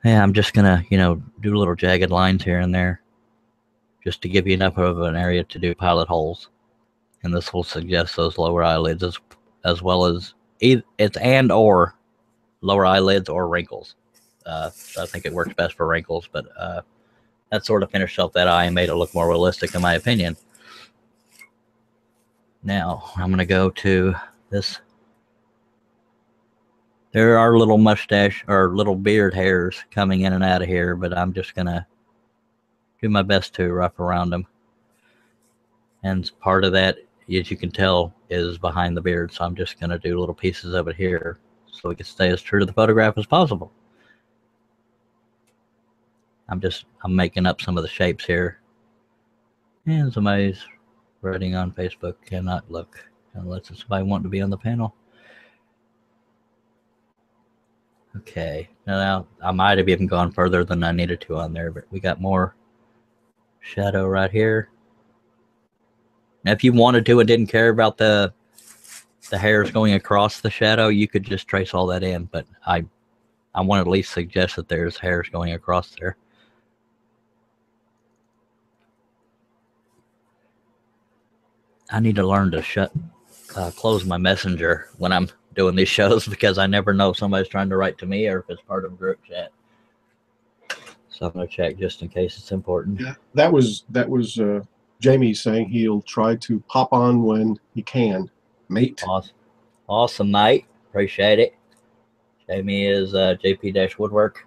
Yeah, I'm just going to, you know, do little jagged lines here and there, just to give you enough of an area to do pilot holes. And this will suggest those lower eyelids as, as well as, either, it's and or lower eyelids or wrinkles. Uh, I think it works best for wrinkles, but uh, that sort of finished up that eye and made it look more realistic, in my opinion. Now, I'm going to go to this. There are little mustache or little beard hairs coming in and out of here, but I'm just going to do my best to rough around them. And part of that, as you can tell, is behind the beard. So I'm just going to do little pieces of it here so we can stay as true to the photograph as possible. I'm just, I'm making up some of the shapes here. And somebody's writing on Facebook, cannot look unless it's somebody wanting to be on the panel. Okay, now I might have even gone further than I needed to on there, but we got more shadow right here. Now, if you wanted to and didn't care about the the hairs going across the shadow, you could just trace all that in, but I I want to at least suggest that there's hairs going across there. I need to learn to shut, uh, close my messenger when I'm doing these shows, because I never know if somebody's trying to write to me or if it's part of a group chat. So I'm going to check just in case it's important. Yeah, that was, that was uh, Jamie saying he'll try to pop on when he can. Mate. Awesome, awesome mate. Appreciate it. Jamie is uh, J P dash woodwork.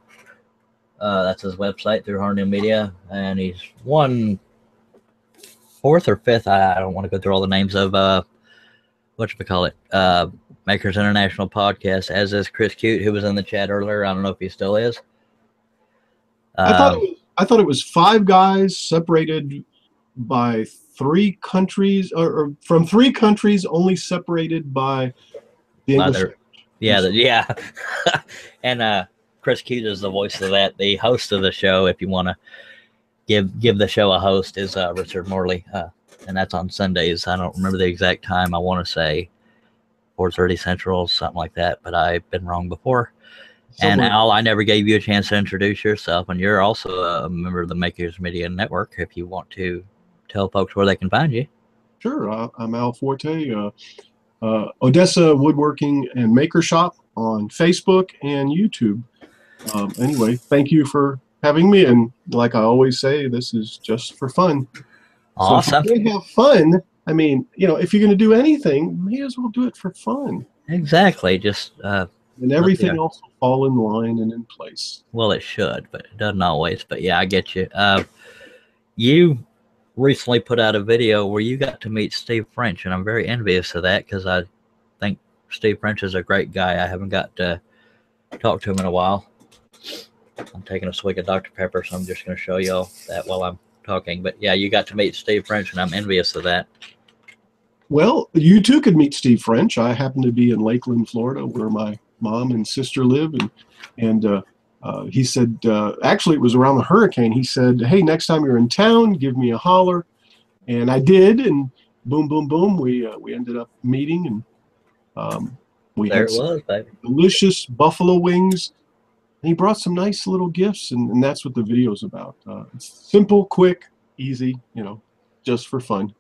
Uh, that's his website through Harneal Media, and he's one fourth or fifth. I, I don't want to go through all the names of uh, what should we call it? Uh, Makers International Podcast. As is Chris Cute, who was in the chat earlier. I don't know if he still is. Um, I thought it was, I thought it was five guys separated by three countries, or, or from three countries only separated by the English. By Yeah, the, yeah, and uh, Chris Cute is the voice of that. The host of the show, if you want to give give the show a host, is uh, Richard Morley, uh, and that's on Sundays. I don't remember the exact time. I want to say four thirty Central, something like that, but I've been wrong before. Somewhere. And Al, I never gave you a chance to introduce yourself, and you're also a member of the Makers Media Network. If you want to tell folks where they can find you. Sure, uh, I'm Al Forte. Uh... Uh, Odessa Woodworking and Maker Shop on Facebook and YouTube. Um, anyway, thank you for having me. And like I always say, this is just for fun. Awesome. So if you have fun, I mean, you know, if you're going to do anything, may as well do it for fun. Exactly. Just uh, and everything else will fall in line and in place. Well, it should, but it doesn't always. But yeah, I get you. Uh, you. recently put out a video where you got to meet Steve French, and I'm very envious of that because I think Steve French is a great guy. I haven't got to talk to him in a while. I'm taking a swig of Doctor Pepper, so I'm just going to show y'all that while I'm talking. But yeah, you got to meet Steve French, and I'm envious of that. Well, you too could meet Steve French. I happen to be in Lakeland, Florida, where my mom and sister live, and and uh Uh, he said, uh, actually, it was around the hurricane. He said, hey, next time you're in town, give me a holler. And I did. And boom, boom, boom. We uh, we ended up meeting. And um, we there had it was, baby. Delicious buffalo wings. And he brought some nice little gifts. And, and that's what the video is about. Uh, it's simple, quick, easy, you know, just for fun.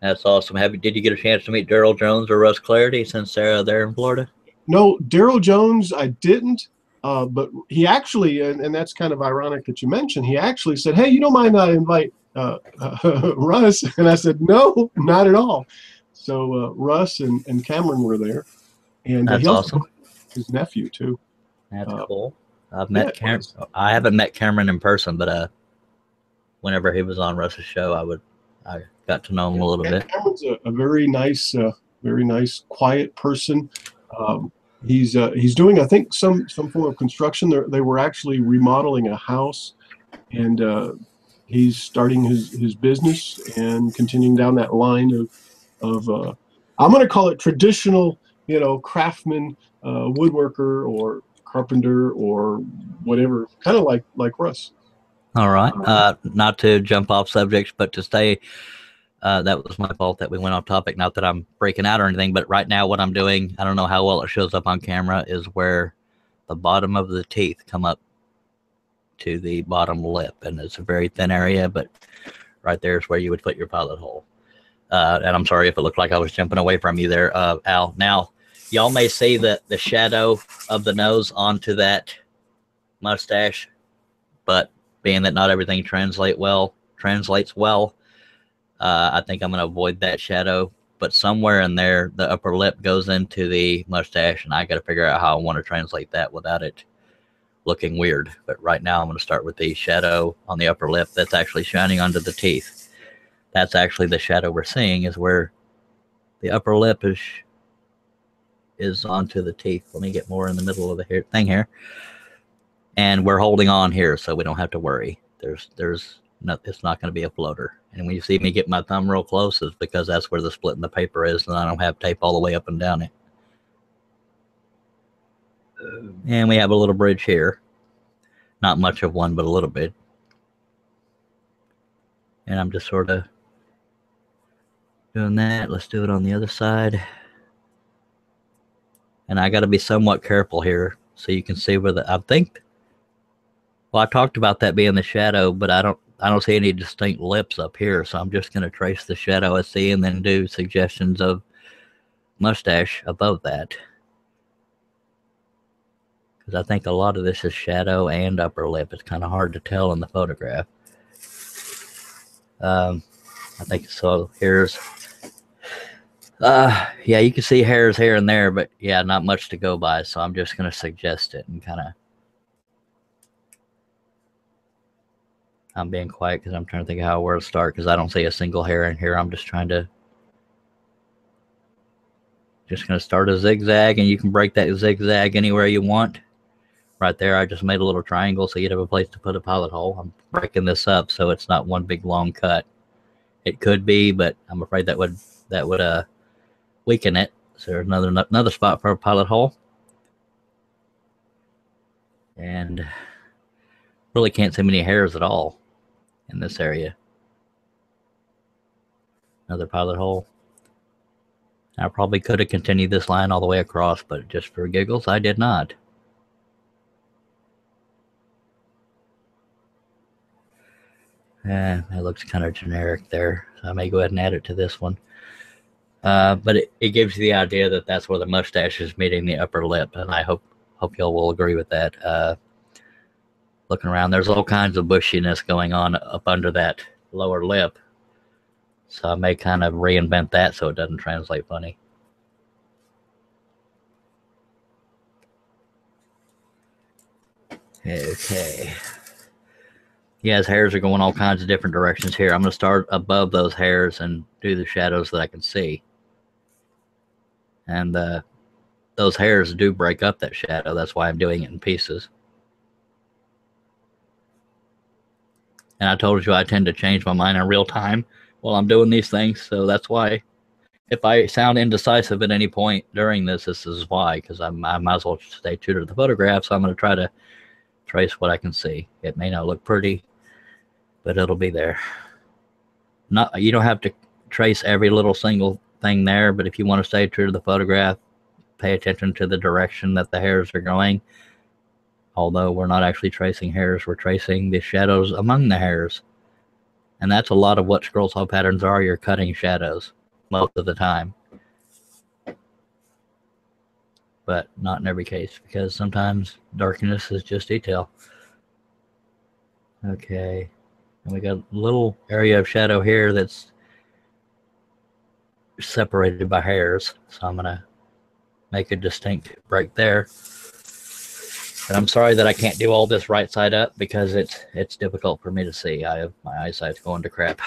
That's awesome. Have you, did you get a chance to meet Daryl Jones or Russ Clarity since they're there in Florida? No, Daryl Jones, I didn't. Uh, but he actually, and, and that's kind of ironic that you mentioned, he actually said, hey, you don't mind I invite uh, uh, Russ? And I said, no, not at all. So uh, Russ and, and Cameron were there. And that's uh, awesome. His nephew, too. That's uh, cool. I've met yeah, Cameron. I haven't met Cameron in person, but uh, whenever he was on Russ's show, I would, I got to know him yeah, a little bit. Cameron's a, a very nice, uh, very nice, quiet person. Um, He's uh, he's doing, I think, some some form of construction. They're, they were actually remodeling a house, and uh, he's starting his his business and continuing down that line of of uh, I'm going to call it traditional, you know, craftsman, uh, woodworker or carpenter or whatever, kind of like like Russ. All right, uh, not to jump off subjects, but to stay. Uh, that was my fault that we went off topic. Not that I'm breaking out or anything, but right now what I'm doing, I don't know how well it shows up on camera, is where the bottom of the teeth come up to the bottom lip. And it's a very thin area, but right there is where you would put your pilot hole. Uh, and I'm sorry if it looked like I was jumping away from you there, uh, Al. Now, y'all may see the, the shadow of the nose onto that mustache, but being that not everything translate well, translates well, uh, I think I'm going to avoid that shadow. But somewhere in there, the upper lip goes into the mustache, and I got to figure out how I want to translate that without it looking weird. But right now, I'm going to start with the shadow on the upper lip that's actually shining onto the teeth. That's actually the shadow we're seeing, is where the upper lip is is onto the teeth. Let me get more in the middle of the hair thing here. And we're holding on here, so we don't have to worry. There's, there's no, it's not going to be a floater. And when you see me get my thumb real close, it's because that's where the split in the paper is, and I don't have tape all the way up and down it. And we have a little bridge here. Not much of one, but a little bit. And I'm just sort of doing that. Let's do it on the other side. And I got to be somewhat careful here, so you can see where the, I think, well, I talked about that being the shadow, but I don't, I don't see any distinct lips up here, so I'm just going to trace the shadow I see and then do suggestions of mustache above that. Because I think a lot of this is shadow and upper lip. It's kind of hard to tell in the photograph. Um, I think so. Here's, uh, yeah, you can see hairs here and there, but yeah, not much to go by, so I'm just going to suggest it and kind of, I'm being quiet because I'm trying to think of how where to start, because I don't see a single hair in here. I'm just trying to, just going to start a zigzag, and you can break that zigzag anywhere you want. Right there, I just made a little triangle so you'd have a place to put a pilot hole. I'm breaking this up so it's not one big long cut. It could be, but I'm afraid that would that would uh weaken it. So there's another another spot for a pilot hole, and really can't see many hairs at all in this area. Another pilot hole. I probably could have continued this line all the way across, but just for giggles, I did not. Eh, it looks kind of generic there, so I may go ahead and add it to this one. Uh, but it, it gives you the idea that that's where the mustache is meeting the upper lip, and I hope hope y'all will agree with that. Uh, looking around, there's all kinds of bushiness going on up under that lower lip, so I may kind of reinvent that so it doesn't translate funny. Okay. Yeah, his hairs are going all kinds of different directions here. I'm going to start above those hairs and do the shadows that I can see. And uh, those hairs do break up that shadow. That's why I'm doing it in pieces. And I told you I tend to change my mind in real time while I'm doing these things. So that's why if I sound indecisive at any point during this, this is why. Because I might as well stay true to the photograph. So I'm going to try to trace what I can see. It may not look pretty, but it'll be there. Not, you don't have to trace every little single thing there, but if you want to stay true to the photograph, pay attention to the direction that the hairs are going. Although we're not actually tracing hairs, we're tracing the shadows among the hairs. And that's a lot of what scroll saw patterns are. You're cutting shadows most of the time. But not in every case, because sometimes darkness is just detail. Okay, and we got a little area of shadow here that's separated by hairs, so I'm gonna make a distinct break there. And I'm sorry that I can't do all this right side up, because it's it's difficult for me to see. I have, my eyesight's going to crap.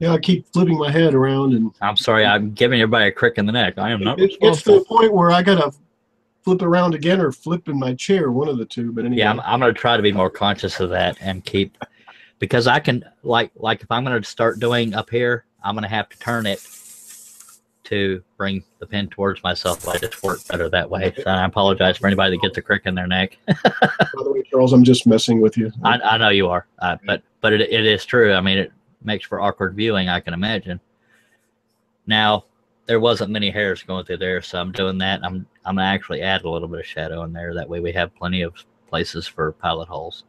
Yeah, I keep flipping my head around, and I'm sorry, I'm giving everybody a crick in the neck. I am not. It gets to the point where I gotta flip around again or flip in my chair, one of the two. But anyway. Yeah, I'm, I'm gonna try to be more conscious of that and keep, because I can, like like if I'm gonna start doing up here, I'm gonna have to turn it to bring the pen towards myself. I just work better that way. So I apologize for anybody that gets a crick in their neck. By the way, Charles, I'm just messing with you. I, I know you are, uh, but but it it is true. I mean it. Makes for awkward viewing, I can imagine. Now, there wasn't many hairs going through there, so I'm doing that. I'm I'm gonna actually add a little bit of shadow in there. That way, we have plenty of places for pilot holes.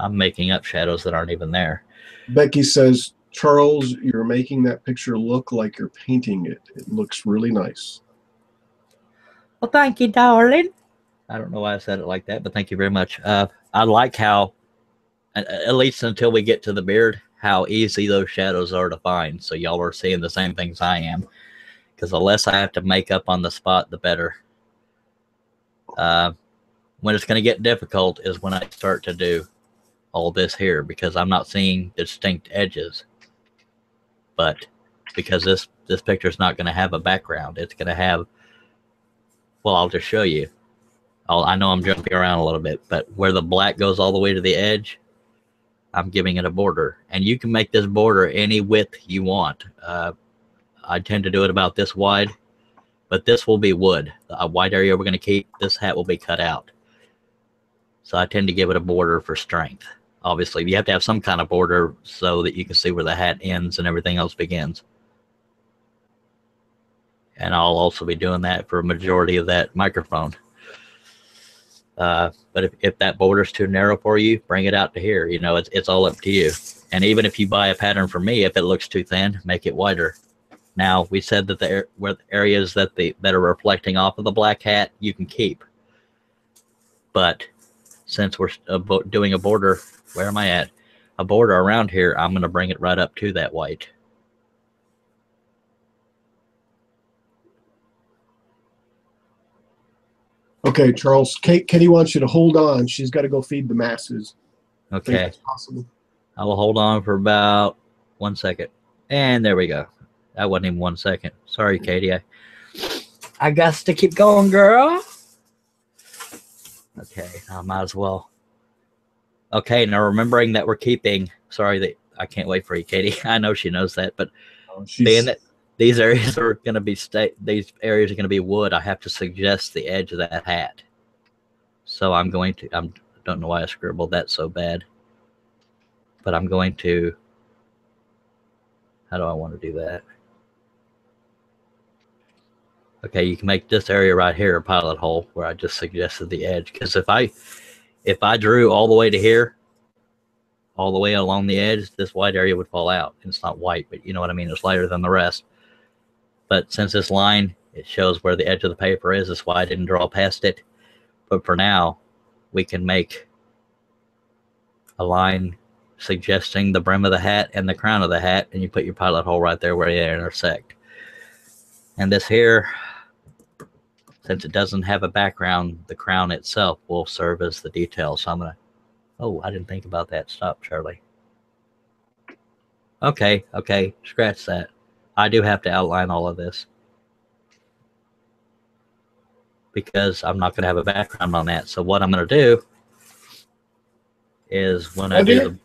I'm making up shadows that aren't even there. Becky says, Charles, you're making that picture look like you're painting it. It looks really nice. Well, thank you, darling. I don't know why I said it like that, but thank you very much. Uh, I like how, at least until we get to the beard, how easy those shadows are to find. So y'all are seeing the same things I am, because the less I have to make up on the spot, the better. Uh, when it's going to get difficult is when I start to do all this here, because I'm not seeing distinct edges. But because this, this picture is not going to have a background, it's going to have, well, I'll just show you. I'll, I know I'm jumping around a little bit, but where the black goes all the way to the edge, I'm giving it a border. And you can make this border any width you want. Uh, I tend to do it about this wide, but this will be wood. A wide area we're going to keep. This hat will be cut out. So I tend to give it a border for strength. Obviously, you have to have some kind of border so that you can see where the hat ends and everything else begins. And I'll also be doing that for a majority of that microphone. Uh, but if, if that border's too narrow for you, bring it out to here. You know, it's, it's all up to you. And even if you buy a pattern from me, if it looks too thin, make it wider. Now, we said that the, where the areas that, the, that are reflecting off of the black hat, you can keep. But since we're doing a border, where am I at? A border around here, I'm going to bring it right up to that white. Okay, Charles. Kate, Katie wants you to hold on. She's got to go feed the masses. Okay. Possible. I will hold on for about one second. And there we go. That wasn't even one second. Sorry, Katie. I, I got to keep going, girl. Okay, I might as well. Okay, now remembering that we're keeping. Sorry, that I can't wait for you, Katie. I know she knows that, but oh, being that these areas are going to be state, these areas are going to be wood, I have to suggest the edge of that hat. So I'm going to. I'm don't know why I scribbled that so bad, but I'm going to. How do I want to do that? Okay, you can make this area right here a pilot hole where I just suggested the edge. Because if I if I drew all the way to here, all the way along the edge, this white area would fall out. And it's not white, but you know what I mean? It's lighter than the rest. But since this line, it shows where the edge of the paper is. That's why I didn't draw past it. But for now, we can make a line suggesting the brim of the hat and the crown of the hat. And you put your pilot hole right there where they intersect. And this here, since it doesn't have a background, the crown itself will serve as the detail. So I'm going to, oh, I didn't think about that. Stop, Charlie. Okay, okay, scratch that. I do have to outline all of this because I'm not going to have a background on that. So what I'm going to do is when I do,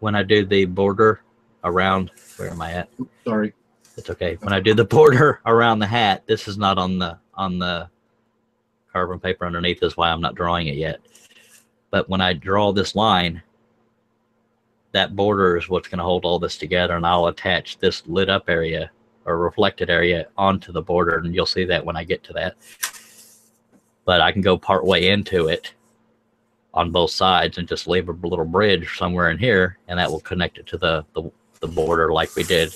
when I do the border around, where am I at? Sorry. It's okay. When I do the border around the hat, this is not on the on the carbon paper underneath, is why I'm not drawing it yet. But when I draw this line, that border is what's going to hold all this together, and I'll attach this lit up area or reflected area onto the border, and you'll see that when I get to that. But I can go part way into it on both sides and just leave a little bridge somewhere in here, and that will connect it to the, the, the border like we did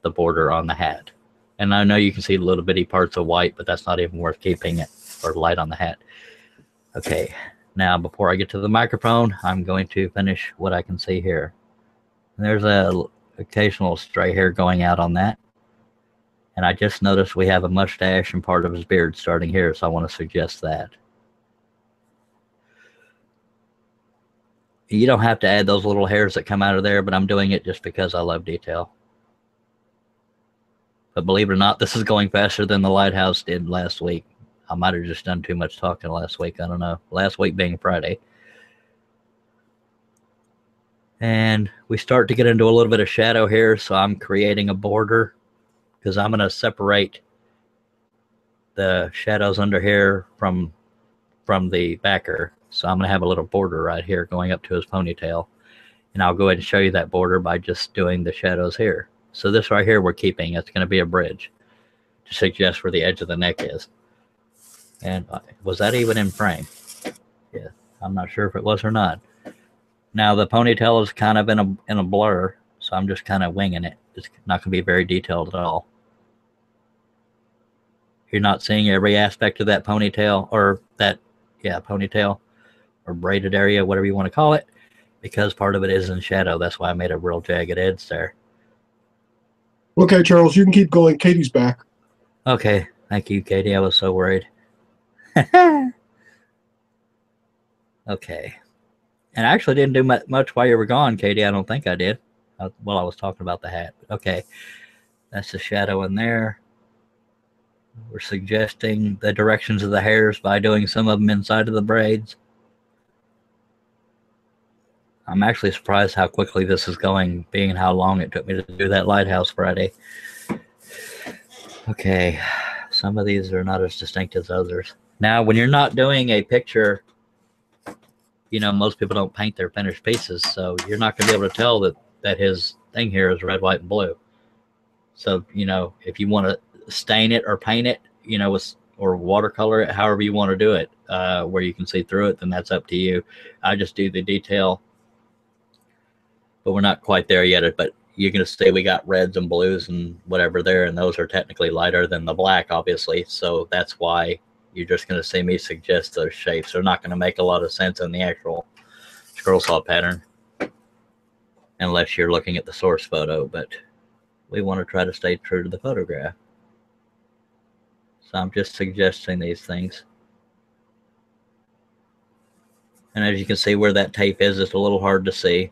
the border on the hat. And I know you can see little bitty parts of white, but that's not even worth keeping it, or light on the hat. Okay, now before I get to the microphone, I'm going to finish what I can see here. And there's a occasional stray hair going out on that. And I just noticed we have a mustache and part of his beard starting here, so I want to suggest that. You don't have to add those little hairs that come out of there, but I'm doing it just because I love detail. But believe it or not, this is going faster than the lighthouse did last week. I might have just done too much talking last week. I don't know. Last week being Friday. And we start to get into a little bit of shadow here. So I'm creating a border because I'm going to separate the shadows under here from, from the backer. So I'm going to have a little border right here going up to his ponytail. And I'll go ahead and show you that border by just doing the shadows here. So this right here we're keeping. It's going to be a bridge to suggest where the edge of the neck is. And was that even in frame? Yeah, I'm not sure if it was or not. Now the ponytail is kind of in a in a blur, so I'm just kind of winging it. It's not going to be very detailed at all. You're not seeing every aspect of that ponytail or that, yeah, ponytail or braided area, whatever you want to call it, because part of it is in shadow. That's why I made a real jagged edge there. Okay, Charles, you can keep going. Katie's back. Okay. Thank you, Katie. I was so worried. Okay. And I actually didn't do much, much while you were gone, Katie. I don't think I did. I, well, I was talking about the hat. Okay. That's the shadow in there. We're suggesting the directions of the hairs by doing some of them inside of the braids. I'm actually surprised how quickly this is going, being how long it took me to do that lighthouse Friday. Okay. Some of these are not as distinct as others. Now, when you're not doing a picture, you know, most people don't paint their finished pieces, so you're not going to be able to tell that, that his thing here is red, white, and blue. So, you know, if you want to stain it or paint it, you know, with, or watercolor it, however you want to do it, uh, where you can see through it, then that's up to you. I just do the detail, but we're not quite there yet. But you're going to see we got reds and blues and whatever there, and those are technically lighter than the black, obviously. So that's why you're just going to see me suggest those shapes. They're not going to make a lot of sense in the actual scroll saw pattern unless you're looking at the source photo, but we want to try to stay true to the photograph. So I'm just suggesting these things. And as you can see where that tape is, it's a little hard to see.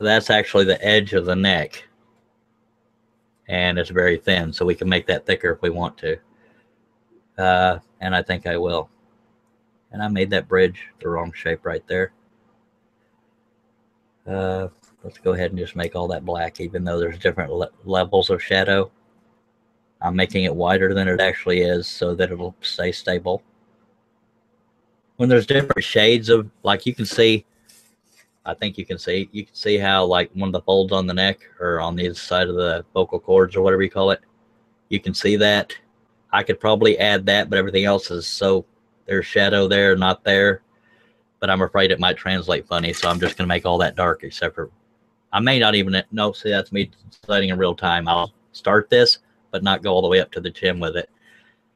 That's actually the edge of the neck, and it's very thin, so we can make that thicker if we want to, uh, and I think I will. And I made that bridge the wrong shape right there. Uh, let's go ahead and just make all that black, even though there's different le levels of shadow. I'm making it wider than it actually is so that it'll stay stable. When there's different shades of, like you can see, I think you can see, you can see how like one of the folds on the neck or on the side of the vocal cords or whatever you call it, you can see that. I could probably add that, but everything else is so, there's shadow there, not there, but I'm afraid it might translate funny. So I'm just going to make all that dark except for, I may not even, no, see that's me deciding in real time. I'll start this, but not go all the way up to the chin with it.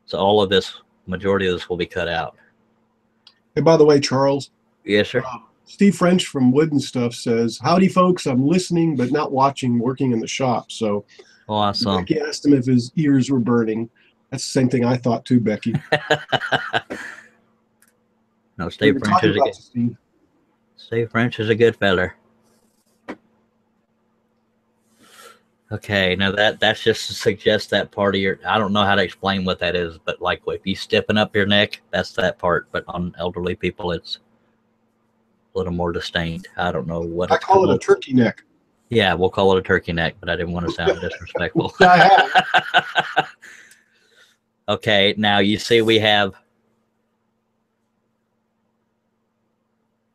So all of this, majority of this will be cut out. And by the way, Charles. Yes, sir. Uh, Steve French from Wood and Stuff says, "Howdy, folks. I'm listening, but not watching. Working in the shop." So, awesome. Becky asked him if his ears were burning. That's the same thing I thought too, Becky. No, Steve French is a good. Steve. Steve French is a good feller. Okay, now that that's just to suggest that part of your. I don't know how to explain what that is, but like if you stiffen up your neck, that's that part. But on elderly people, it's a little more distinct. I don't know what I call it, a turkey neck. Yeah, we'll call it a turkey neck, but I didn't want to sound disrespectful. Okay, now you see we have.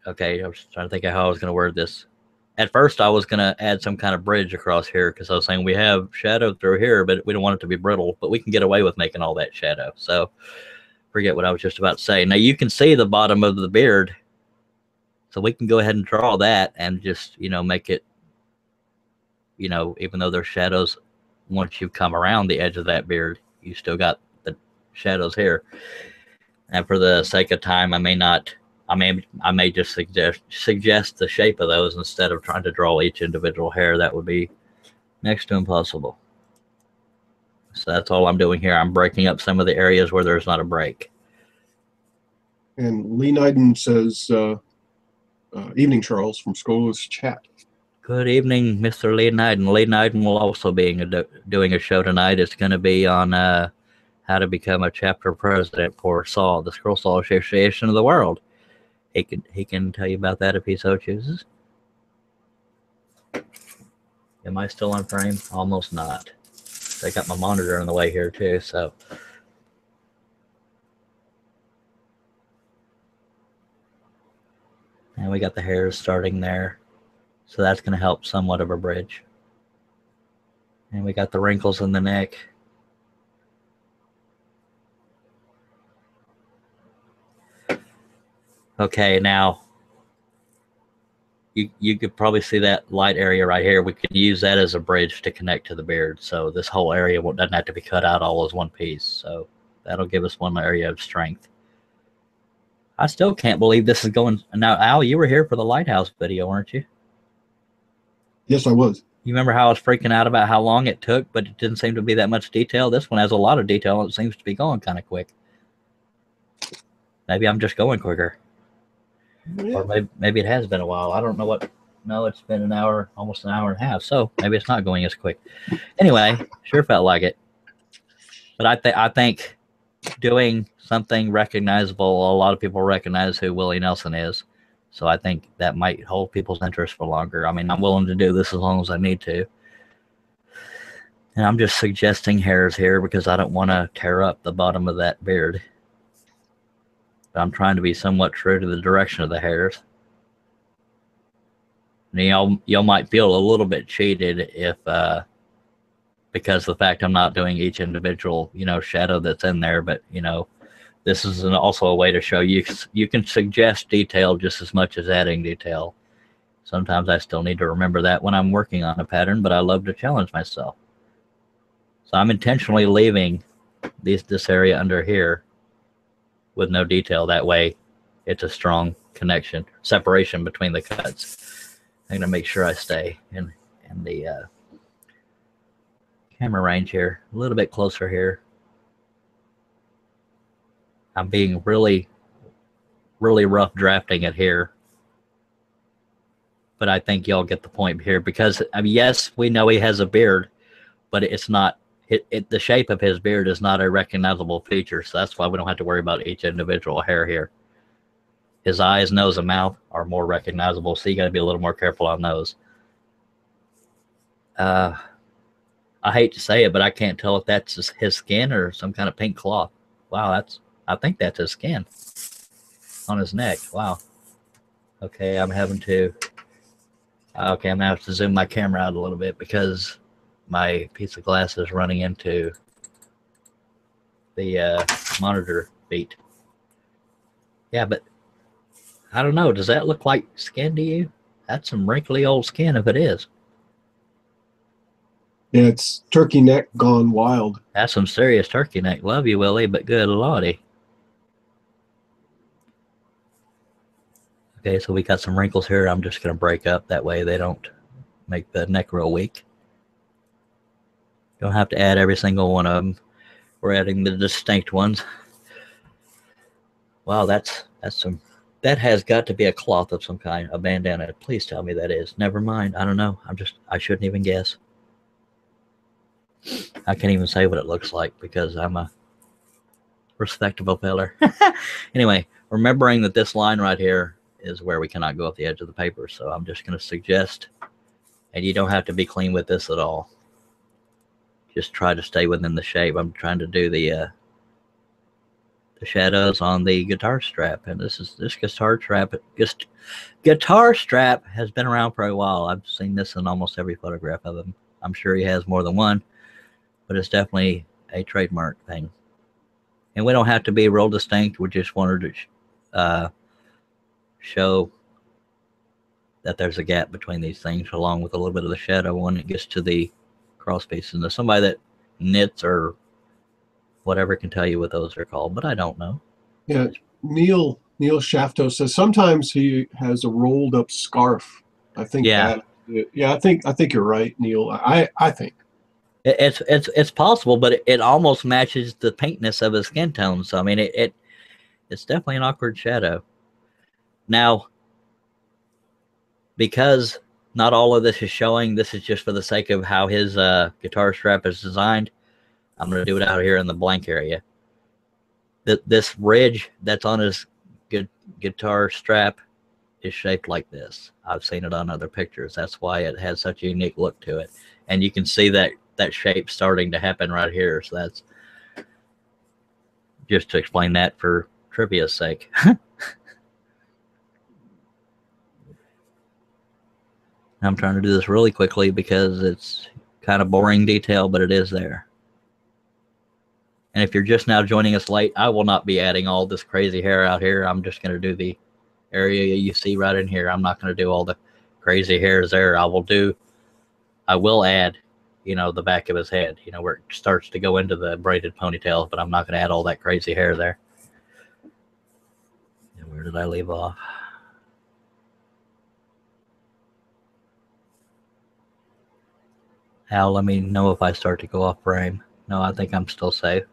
Okay, I was trying to think of how I was going to word this. At first, I was going to add some kind of bridge across here because I was saying we have shadow through here, but we don't want it to be brittle. But we can get away with making all that shadow. So, forget what I was just about to say. Now you can see the bottom of the beard. So we can go ahead and draw that and just, you know, make it, you know, even though there's shadows, once you come around the edge of that beard, you still got the shadows here. And for the sake of time, I may not, I may, I may just suggest, suggest the shape of those instead of trying to draw each individual hair. That would be next to impossible. So that's all I'm doing here. I'm breaking up some of the areas where there's not a break. And Lee Knighten says, uh, Uh, evening, Charles, from School's Chat. Good evening, Mister Lee Knighten. Lee Knighten will also be do doing a show tonight. It's going to be on uh, how to become a chapter president for Saw, the School Saw Association of the World. He can, he can tell you about that if he so chooses. Am I still on frame? Almost not. I got my monitor in the way here, too, so... And we got the hairs starting there. So that's going to help somewhat of a bridge. And we got the wrinkles in the neck. Okay, now you, you could probably see that light area right here. We could use that as a bridge to connect to the beard. So this whole area doesn't have to be cut out all as one piece. So that'll give us one area of strength. I still can't believe this is going. Now, Al, you were here for the lighthouse video, weren't you? Yes, I was. You remember how I was freaking out about how long it took, but it didn't seem to be that much detail. This one has a lot of detail, and it seems to be going kind of quick. Maybe I'm just going quicker. Yeah. Or maybe, maybe it has been a while. I don't know what. No, it's been an hour, almost an hour and a half, so maybe it's not going as quick. Anyway, sure felt like it. But I, th I think doing something recognizable, a lot of people recognize who Willie Nelson is. So I think that might hold people's interest for longer. I mean, I'm willing to do this as long as I need to. And I'm just suggesting hairs here because I don't want to tear up the bottom of that beard. But I'm trying to be somewhat true to the direction of the hairs. And y'all, y'all might feel a little bit cheated if, uh, because of the fact I'm not doing each individual, you know, shadow that's in there, but, you know, this is an, also a way to show you, you can suggest detail just as much as adding detail. Sometimes I still need to remember that when I'm working on a pattern, but I love to challenge myself. So I'm intentionally leaving these, this area under here with no detail. That way it's a strong connection, separation between the cuts. I'm gonna make sure I stay in, in the uh, camera range here, a little bit closer here. I'm being really, really rough drafting it here. But I think y'all get the point here because, I mean, yes, we know he has a beard, but it's not, it, it, the shape of his beard is not a recognizable feature. So that's why we don't have to worry about each individual hair here. His eyes, nose, and mouth are more recognizable. So you got to be a little more careful on those. Uh, I hate to say it, but I can't tell if that's his skin or some kind of pink cloth. Wow, that's, I think that's his skin on his neck. Wow. Okay, I'm having to. Okay, I'm gonna have to zoom my camera out a little bit because my piece of glass is running into the uh, monitor beat. Yeah, but I don't know. Does that look like skin to you? That's some wrinkly old skin if it is. Yeah, it's turkey neck gone wild. That's some serious turkey neck. Love you, Willie, but good lordy. Okay, so we got some wrinkles here. I'm just going to break up. That way they don't make the neck real weak. Don't have to add every single one of them. We're adding the distinct ones. Wow, that's that's some. That has got to be a cloth of some kind, a bandana. Please tell me that is. Never mind. I don't know. I'm just. I shouldn't even guess. I can't even say what it looks like because I'm a respectable feller. Anyway, remembering that this line right here is where we cannot go off the edge of the paper. So I'm just going to suggest, and you don't have to be clean with this at all. Just try to stay within the shape. I'm trying to do the uh, the shadows on the guitar strap, and this is this guitar strap. Just guitar strap has been around for a while. I've seen this in almost every photograph of him. I'm sure he has more than one, but it's definitely a trademark thing. And we don't have to be real distinct. We just wanted to uh, show that there's a gap between these things along with a little bit of the shadow when it gets to the crosspiece. And somebody that knits or whatever can tell you what those are called, but I don't know. Yeah, Neil, Neil Shafto says sometimes he has a rolled up scarf. I think yeah. that. Yeah, I think I think you're right, Neil. I I think it's it's it's possible, but it, it almost matches the pinkness of his skin tone. So I mean, it, it it's definitely an awkward shadow. Now, because not all of this is showing, this is just for the sake of how his uh, guitar strap is designed. I'm going to do it out here in the blank area. Th this ridge that's on his gu guitar strap is shaped like this. I've seen it on other pictures. That's why it has such a unique look to it. And you can see that that shape starting to happen right here. So that's just to explain that for trivia's sake. I'm trying to do this really quickly because it's kind of boring detail, but it is there. And if you're just now joining us late, I will not be adding all this crazy hair out here. I'm just going to do the area you see right in here. I'm not going to do all the crazy hairs there. I will do, I will add, you know, the back of his head, you know, where it starts to go into the braided ponytail, but I'm not going to add all that crazy hair there. And where did I leave off? Al, let me know if I start to go off frame. No, I think I'm still safe.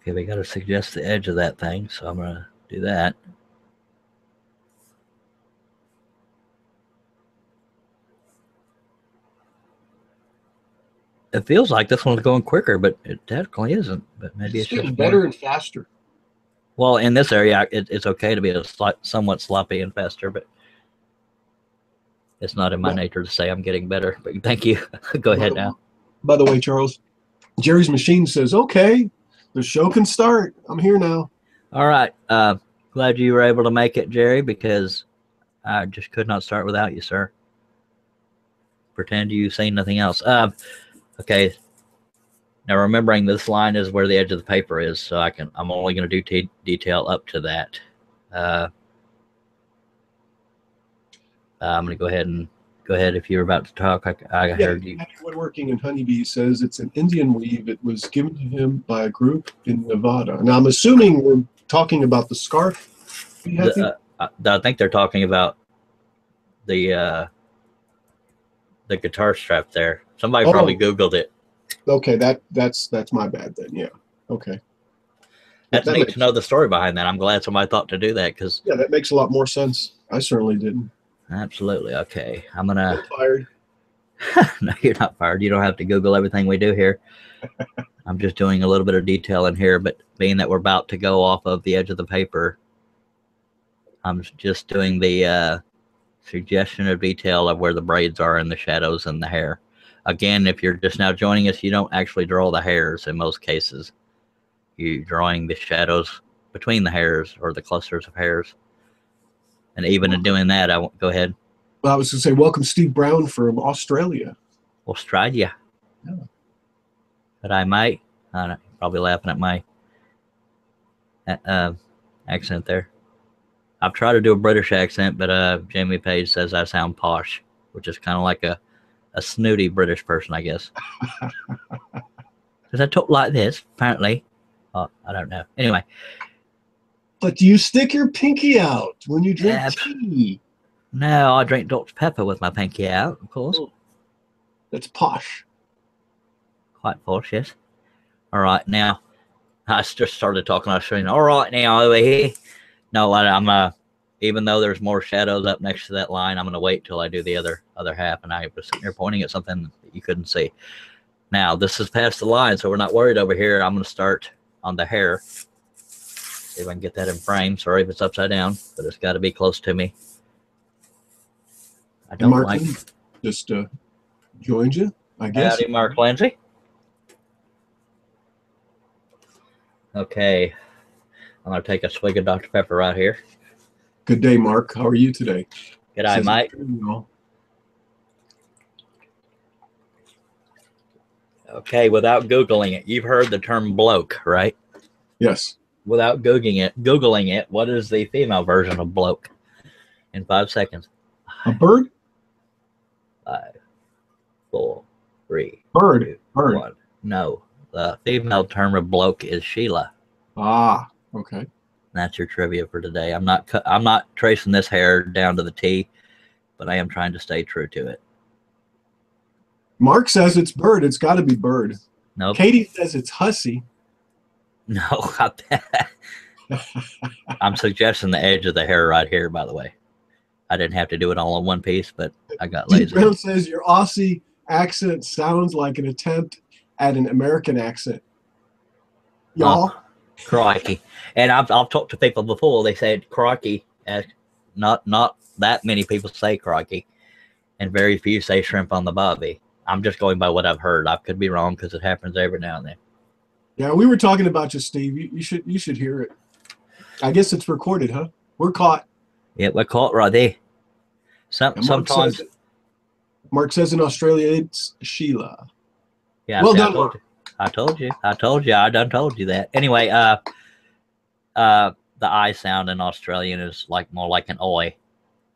Okay, we got to suggest the edge of that thing, so I'm going to do that. It feels like this one's going quicker, but it definitely isn't. But maybe it's, it's just better more. and faster. Well, in this area, it, it's okay to be a slight, somewhat sloppy and faster, but it's not in my yeah. nature to say I'm getting better. But thank you. Go ahead by the, now. By the way, Charles, Jerry's machine says, okay, the show can start. I'm here now. All right. Uh, glad you were able to make it, Jerry, because I just could not start without you, sir. Pretend you've seen nothing else. Uh, okay. Now, remembering this line is where the edge of the paper is, so I can, I'm only going to do detail up to that. Uh, I'm going to go ahead and go ahead. If you were about to talk, I, I yeah, heard you. Woodworking and Honeybee says it's an Indian weave. It was given to him by a group in Nevada. Now, I'm assuming we're talking about the scarf. The, uh, I think they're talking about the uh, the guitar strap there. Somebody oh. probably Googled it. Okay, that that's that's my bad then. Yeah. Okay. That's that neat makes, to know the story behind that. I'm glad somebody thought to do that because yeah, that makes a lot more sense. I certainly didn't. Absolutely. Okay, I'm gonna. I'm fired. No, you're not fired. You don't have to Google everything we do here. I'm just doing a little bit of detail in here, but being that we're about to go off of the edge of the paper, I'm just doing the uh, suggestion of detail of where the braids are and the shadows and the hair. Again, if you're just now joining us, you don't actually draw the hairs in most cases. You're drawing the shadows between the hairs or the clusters of hairs. And even in doing that, I won't go ahead. Well, I was going to say, welcome Steve Brown from Australia. Australia. Yeah. But I might, I don't, probably laughing at my uh, accent there. I've tried to do a British accent, but uh, Jamie Page says I sound posh, which is kind of like a A snooty British person, I guess. Because I talk like this, apparently. Oh, I don't know. Anyway. But do you stick your pinky out when you drink yeah, tea? No, I drink Doctor Pepper with my pinky out, of course. Oh, that's posh. Quite posh, yes. All right, now. I just started talking. I was saying, all right, now, over here. No, I, I'm... Uh, even though there's more shadows up next to that line, I'm going to wait till I do the other other half. And I was sitting here pointing at something that you couldn't see. Now, this is past the line, so we're not worried over here. I'm going to start on the hair. See if I can get that in frame. Sorry if it's upside down, but it's got to be close to me. I don't Mark like Lee just uh, joined you, I guess. Howdy, Mark Lindsay. Okay. I'm going to take a swig of Doctor Pepper right here. Good day, Mark. How are you today? Good day, Mike. Okay, without Googling it, you've heard the term bloke, right? Yes. Without Googling it, Googling it, what is the female version of bloke? In five seconds. A bird? Five, four, three. Bird. Two, bird. One. No. The female term of bloke is Sheila. Ah, okay. That's your trivia for today. I'm not I'm not tracing this hair down to the T, but I am trying to stay true to it. Mark says it's bird. It's got to be bird. No. Nope. Katie says it's hussy. No, I bet. I'm suggesting the edge of the hair right here. By the way, I didn't have to do it all in one piece, but I got lazy. Brown says your Aussie accent sounds like an attempt at an American accent. Y'all. Uh, Crikey. And I've, I've talked to people before. They said crikey. Uh, not not that many people say crikey. And very few say shrimp on the bobby. I'm just going by what I've heard. I could be wrong because it happens every now and then. Yeah, we were talking about you, Steve. You, you should you should hear it. I guess it's recorded, huh? We're caught. Yeah, we're caught right there. Some, Mark sometimes. Says, Mark says in Australia, it's Sheila. Yeah, well see, done, Mark. I told you. I told you. I done told you that. Anyway, uh, uh, the I sound in Australian is like more like an oi.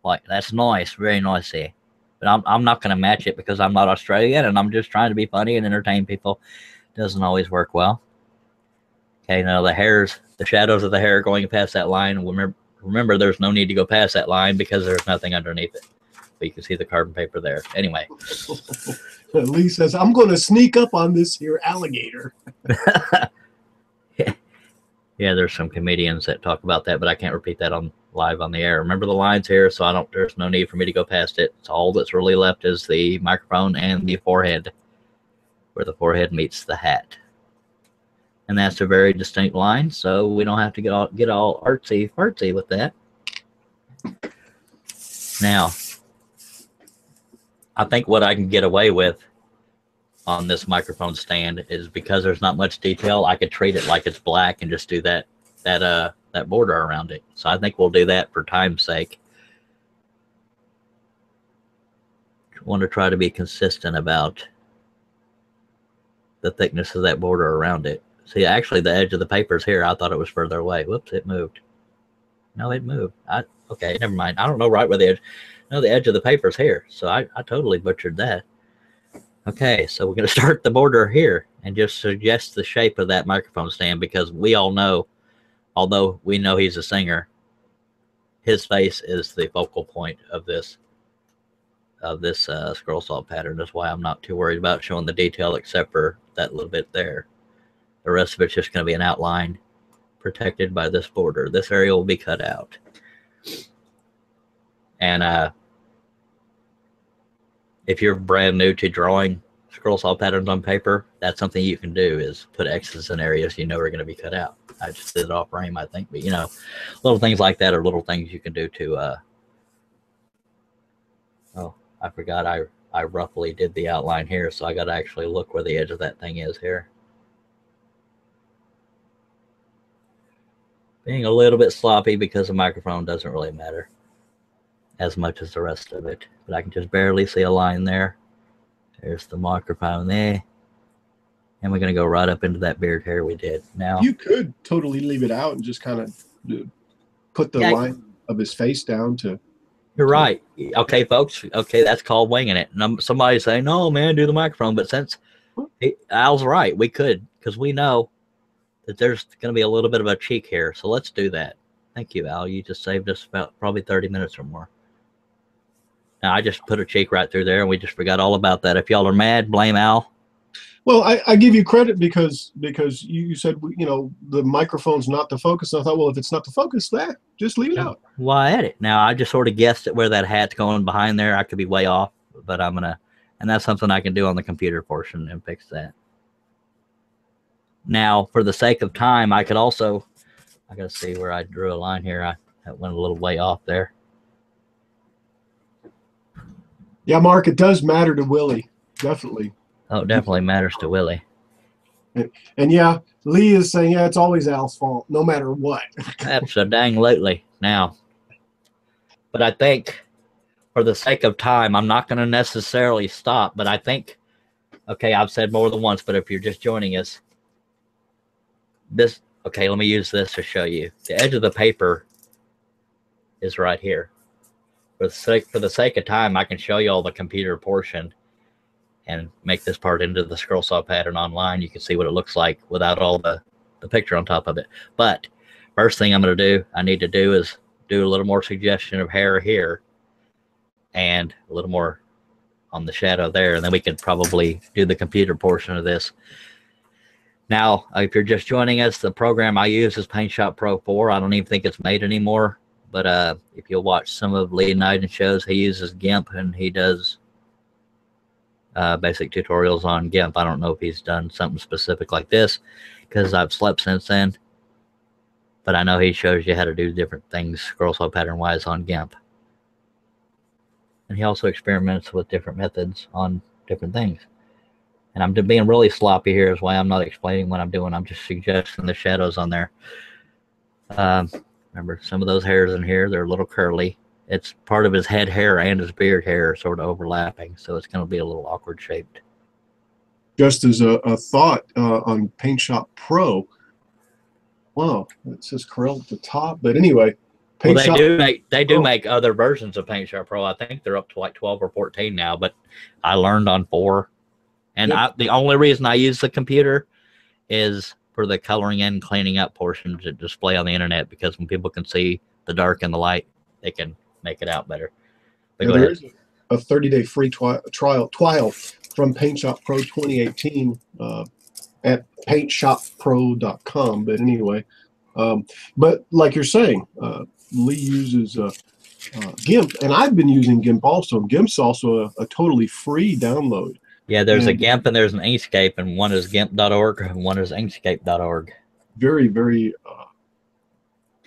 Like, that's nice, very noisy. But I'm, I'm not going to match it because I'm not Australian and I'm just trying to be funny and entertain people. Doesn't always work well. Okay, now the hairs, the shadows of the hair going past that line. Remember, remember, there's no need to go past that line because there's nothing underneath it. But you can see the carbon paper there. Anyway. Lee says, I'm going to sneak up on this here alligator. Yeah. Yeah, there's some comedians that talk about that, but I can't repeat that on live on the air. Remember the lines here, so I don't. There's no need for me to go past it. It's all that's really left is the microphone and the forehead, where the forehead meets the hat. And that's a very distinct line, so we don't have to get all, get all artsy-fartsy with that. Now, I think what I can get away with on this microphone stand is because there's not much detail, I could treat it like it's black and just do that that uh that border around it. So I think we'll do that for time's sake. I want to try to be consistent about the thickness of that border around it. See, actually the edge of the paper's here. I thought it was further away. Whoops, it moved. No, it moved. I okay, never mind. I don't know right where the edge. No, the edge of the paper's here. So I, I totally butchered that. Okay, so we're going to start the border here and just suggest the shape of that microphone stand because we all know, although we know he's a singer, his face is the focal point of this of this uh, scroll saw pattern. That's why I'm not too worried about showing the detail except for that little bit there. The rest of it's just going to be an outline protected by this border. This area will be cut out. And uh, if you're brand new to drawing scroll saw patterns on paper, that's something you can do is put X's in areas you know are going to be cut out. I just did it off frame, I think. But, you know, little things like that are little things you can do to... Uh... Oh, I forgot I, I roughly did the outline here, so I got to actually look where the edge of that thing is here. Being a little bit sloppy because the microphone doesn't really matter as much as the rest of it. But I can just barely see a line there. There's the microphone there. And we're going to go right up into that beard hair we did. Now you could totally leave it out and just kind of put the yeah, line of his face down to. You're right. Okay, folks. Okay, that's called winging it. And somebody say, no, man, do the microphone. But since it, Al's right, we could because we know that there's going to be a little bit of a cheek here. So let's do that. Thank you, Al. You just saved us about probably thirty minutes or more. Now, I just put a cheek right through there, and we just forgot all about that. If y'all are mad, blame Al. Well, I, I give you credit because because you, you said, you know, the microphone's not the focus. And I thought, well, if it's not the focus, that just leave it now, out. Why edit? Now, I just sort of guessed at where that hat's going behind there. I could be way off, but I'm going to – and that's something I can do on the computer portion and fix that. Now, for the sake of time, I could also – I got to see where I drew a line here. I that went a little way off there. Yeah, Mark, it does matter to Willie, definitely. Oh, it definitely matters to Willie. And, and, yeah, Lee is saying, yeah, it's always Al's fault, no matter what. Absolutely. Now, but I think for the sake of time, I'm not going to necessarily stop, but I think, okay, I've said more than once, but if you're just joining us, this, okay, let me use this to show you. The edge of the paper is right here. For the, sake, for the sake of time, I can show you all the computer portion and make this part into the scroll saw pattern online. You can see what it looks like without all the, the picture on top of it. But first thing I'm going to do, I need to do is do a little more suggestion of hair here and a little more on the shadow there. And then we can probably do the computer portion of this. Now, if you're just joining us, the program I use is PaintShop Pro four. I don't even think it's made anymore. But uh, if you'll watch some of Lee Knighten's shows, he uses GIMP and he does uh, basic tutorials on GIMP. I don't know if he's done something specific like this because I've slept since then. But I know he shows you how to do different things scroll saw pattern-wise on GIMP. And he also experiments with different methods on different things. And I'm being really sloppy here is why I'm not explaining what I'm doing. I'm just suggesting the shadows on there. Um... Remember, some of those hairs in here, they're a little curly. It's part of his head hair and his beard hair sort of overlapping, so it's going to be a little awkward shaped. Just as a, a thought uh, on PaintShop Pro, Wow, it says Corel at the top, but anyway. Paint well, they Shop do make they do oh. make other versions of PaintShop Pro. I think they're up to like twelve or fourteen now, but I learned on four. And yep. I, the only reason I use the computer is for the coloring and cleaning up portions that display on the internet, because when people can see the dark and the light, they can make it out better. But now, there is a thirty-day free twi trial trial from PaintShop Pro twenty eighteen uh, at paint shop pro dot com. But anyway, um, but like you're saying, uh, Lee uses uh, uh, GIMP, and I've been using GIMP also. GIMP's also a, a totally free download. Yeah, there's and, a GIMP and there's an Inkscape, and one is GIMP dot org and one is Inkscape dot org. Very, very, uh,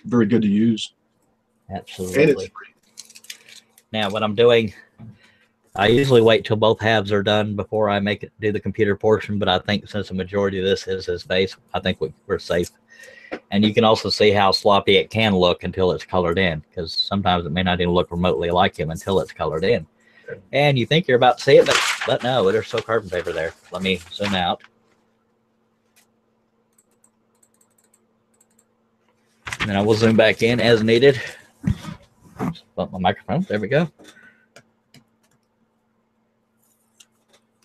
very good to use. Absolutely. And it's free. Now, what I'm doing, I usually wait till both halves are done before I make it do the computer portion, but I think since the majority of this is his face, I think we're safe. And you can also see how sloppy it can look until it's colored in, because sometimes it may not even look remotely like him until it's colored in. And you think you're about to see it, but, but no, there's still carbon paper there. Let me zoom out. And then I will zoom back in as needed. Just bump my microphone. There we go.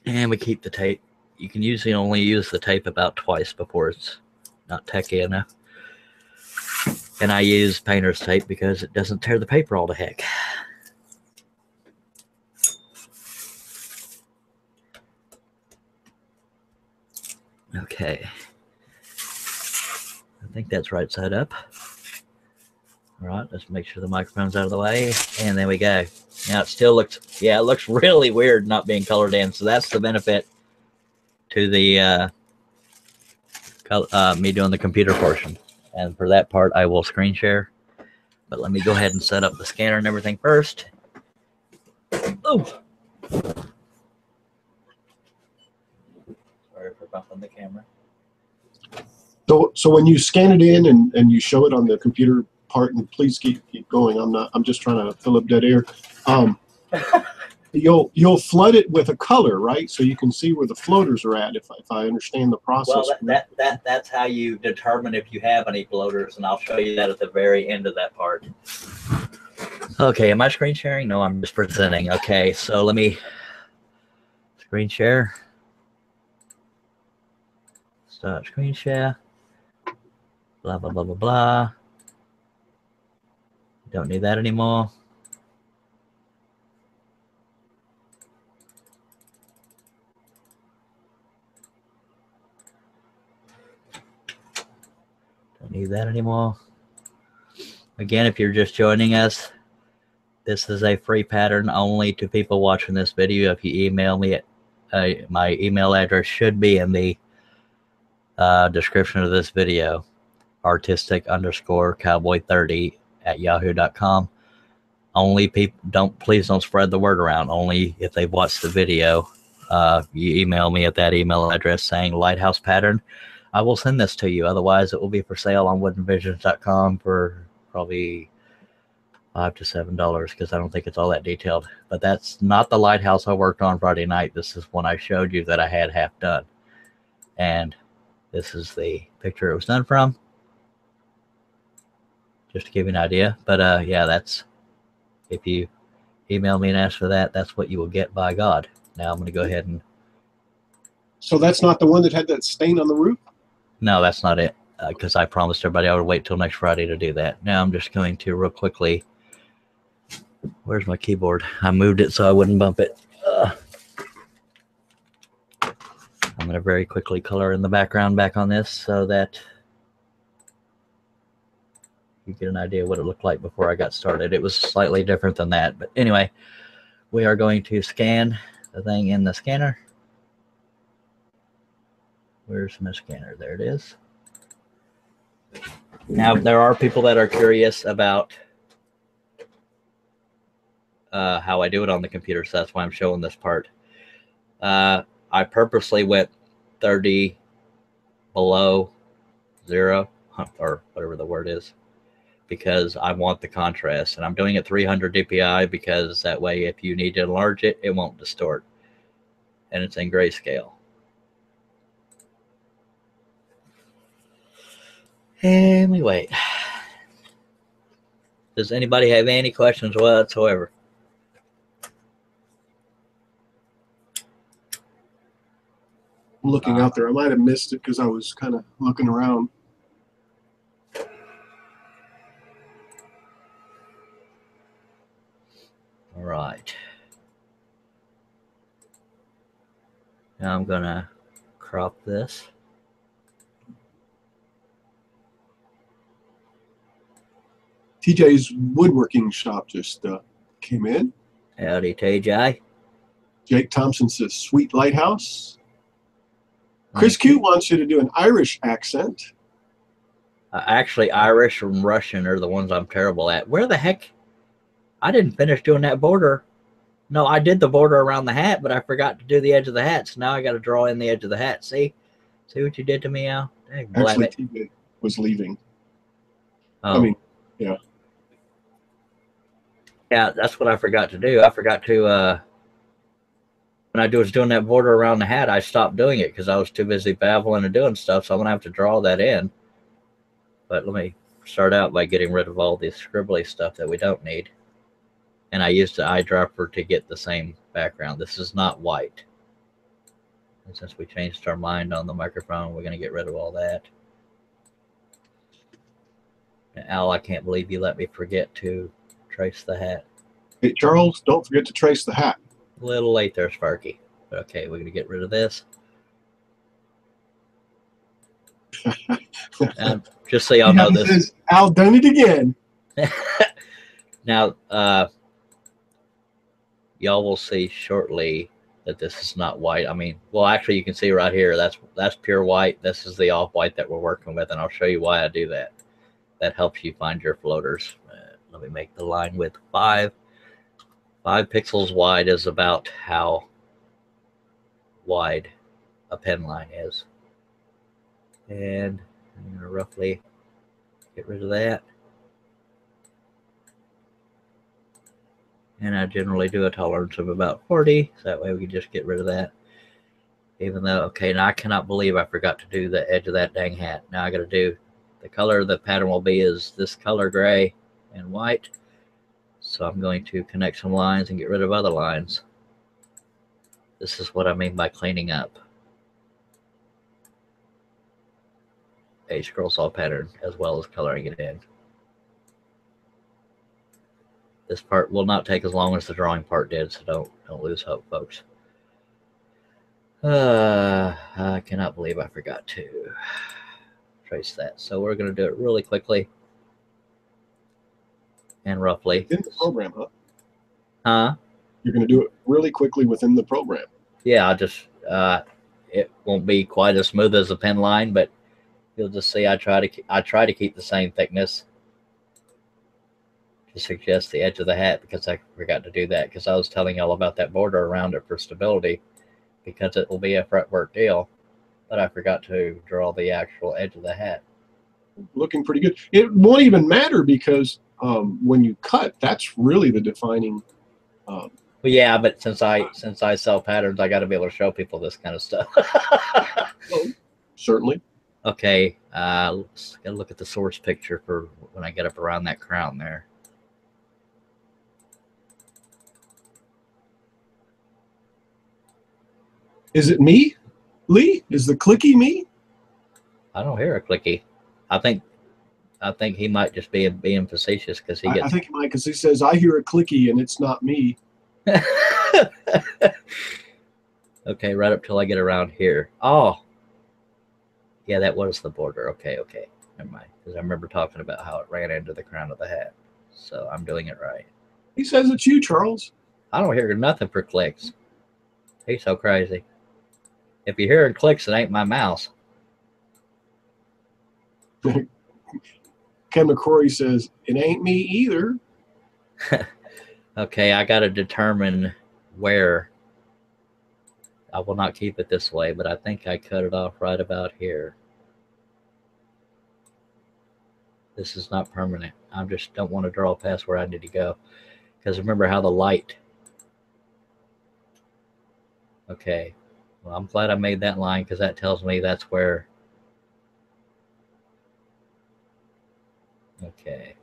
And we keep the tape. You can usually only use the tape about twice before it's not techy enough. And I use painter's tape because it doesn't tear the paper all to heck. Okay, I think that's right side up. All right, let's make sure the microphone's out of the way, and there we go. Now it still looks, yeah, it looks really weird not being colored in. So that's the benefit to the uh, color, uh, me doing the computer portion. And for that part, I will screen share. But let me go ahead and set up the scanner and everything first. Oh. Bumping the camera. So, so when you scan it in and, and you show it on the computer part, and please keep keep going. I'm not. I'm just trying to fill up dead air. Um, you'll you'll flood it with a color, right? So you can see where the floaters are at. If if I understand the process. Well, that that, that that's how you determine if you have any floaters, and I'll show you that at the very end of that part. Okay. Am I screen sharing? No, I'm just presenting. Okay. So let me screen share. Start screen share, blah, blah, blah, blah, blah. Don't need that anymore. Don't need that anymore. Again, if you're just joining us, this is a free pattern only to people watching this video. If you email me, at, uh, my email address should be in the Uh, description of this video, artistic underscore cowboy thirty at yahoo dot com. Only people don't please don't spread the word around. Only if they've watched the video, uh, you email me at that email address saying lighthouse pattern. I will send this to you. Otherwise, it will be for sale on wooden visions dot com for probably five to seven dollars because I don't think it's all that detailed. But that's not the lighthouse I worked on Friday night. This is one I showed you that I had half done, and this is the picture it was done from, just to give you an idea. But uh, yeah, that's, if you email me and ask for that, that's what you will get by God. Now I'm going to go ahead and. So that's not the one that had that stain on the roof? No, that's not it. Because uh, I promised everybody I would wait till next Friday to do that. Now I'm just going to real quickly. Where's my keyboard? I moved it so I wouldn't bump it. Ugh. I'm going to very quickly color in the background back on this so that you get an idea what it looked like before I got started. It was slightly different than that. But anyway, we are going to scan the thing in the scanner. Where's my scanner? There it is. Now, there are people that are curious about uh, how I do it on the computer, so that's why I'm showing this part. Uh, I purposely went thirty below zero, or whatever the word is, because I want the contrast. And I'm doing it three hundred D P I because that way if you need to enlarge it, it won't distort. And it's in grayscale. And we wait. Does anybody have any questions whatsoever? Looking uh, out there, I might have missed it because I was kind of looking around. All right. Now I'm gonna crop this. T J's woodworking shop just uh, came in. Howdy, T J. Jake Thompson says, sweet lighthouse. Chris Cute wants you to do an Irish accent. Uh, actually, Irish and Russian are the ones I'm terrible at. Where the heck? I didn't finish doing that border. No, I did the border around the hat, but I forgot to do the edge of the hat. So now I got to draw in the edge of the hat. See? See what you did to me, Al? Dang, actually, T J was leaving. Oh. I mean, yeah. Yeah, that's what I forgot to do. I forgot to, uh, when I do, was doing that border around the hat, I stopped doing it because I was too busy babbling and doing stuff, so I'm going to have to draw that in. But let me start out by getting rid of all the scribbly stuff that we don't need. And I used the eyedropper to get the same background. This is not white. And since we changed our mind on the microphone, we're going to get rid of all that. And Al, I can't believe you let me forget to trace the hat. Hey, Charles, don't forget to trace the hat. A little late there, Sparky. But okay, we're going to get rid of this. um, just so y'all know this. Says, Al done it again. Now, uh, y'all will see shortly that this is not white. I mean, well, actually, you can see right here. That's that's pure white. This is the off-white that we're working with, and I'll show you why I do that. That helps you find your floaters. Uh, let me make the line width five. Five pixels wide is about how wide a pen line is. And I'm going to roughly get rid of that. And I generally do a tolerance of about forty, so that way we can just get rid of that. Even though, okay, now I cannot believe I forgot to do the edge of that dang hat. Now I got to do the color. The pattern will be is this color, gray and white. So I'm going to connect some lines and get rid of other lines. This is what I mean by cleaning up a scroll saw pattern as well as coloring it in. This part will not take as long as the drawing part did, so don't don't lose hope, folks. Uh, I cannot believe I forgot to trace that. So we're going to do it really quickly. And roughly within the program, huh? Huh? You're going to do it really quickly within the program. Yeah, I just uh, it won't be quite as smooth as a pen line, but you'll just see I try to I try to keep the same thickness to suggest the edge of the hat because I forgot to do that because I was telling y'all about that border around it for stability because it will be a fretwork deal, but I forgot to draw the actual edge of the hat. Looking pretty good. It won't even matter because. Um, when you cut, that's really the defining. Um, well, yeah, but since I uh, since I sell patterns, I got to be able to show people this kind of stuff. Well, certainly. Okay, uh, let's get a look at the source picture for when I get up around that crown there. Is it me, Lee? Is the clicky me? I don't hear a clicky. I think. I think he might just be being facetious because he gets. I think he might because he says I hear a clicky and it's not me. Okay, right up till I get around here. Oh, yeah, that was the border. Okay, okay, never mind. Because I remember talking about how it ran into the crown of the hat. So I'm doing it right. He says it's you, Charles. I don't hear nothing for clicks. He's so crazy. If you're hearing clicks, it ain't my mouse. Ken McCrory says, it ain't me either. Okay, I got to determine where. I will not keep it this way, but I think I cut it off right about here. This is not permanent. I just don't want to draw past where I need to go. Because remember how the light. Okay, well, I'm glad I made that line because that tells me that's where Okay.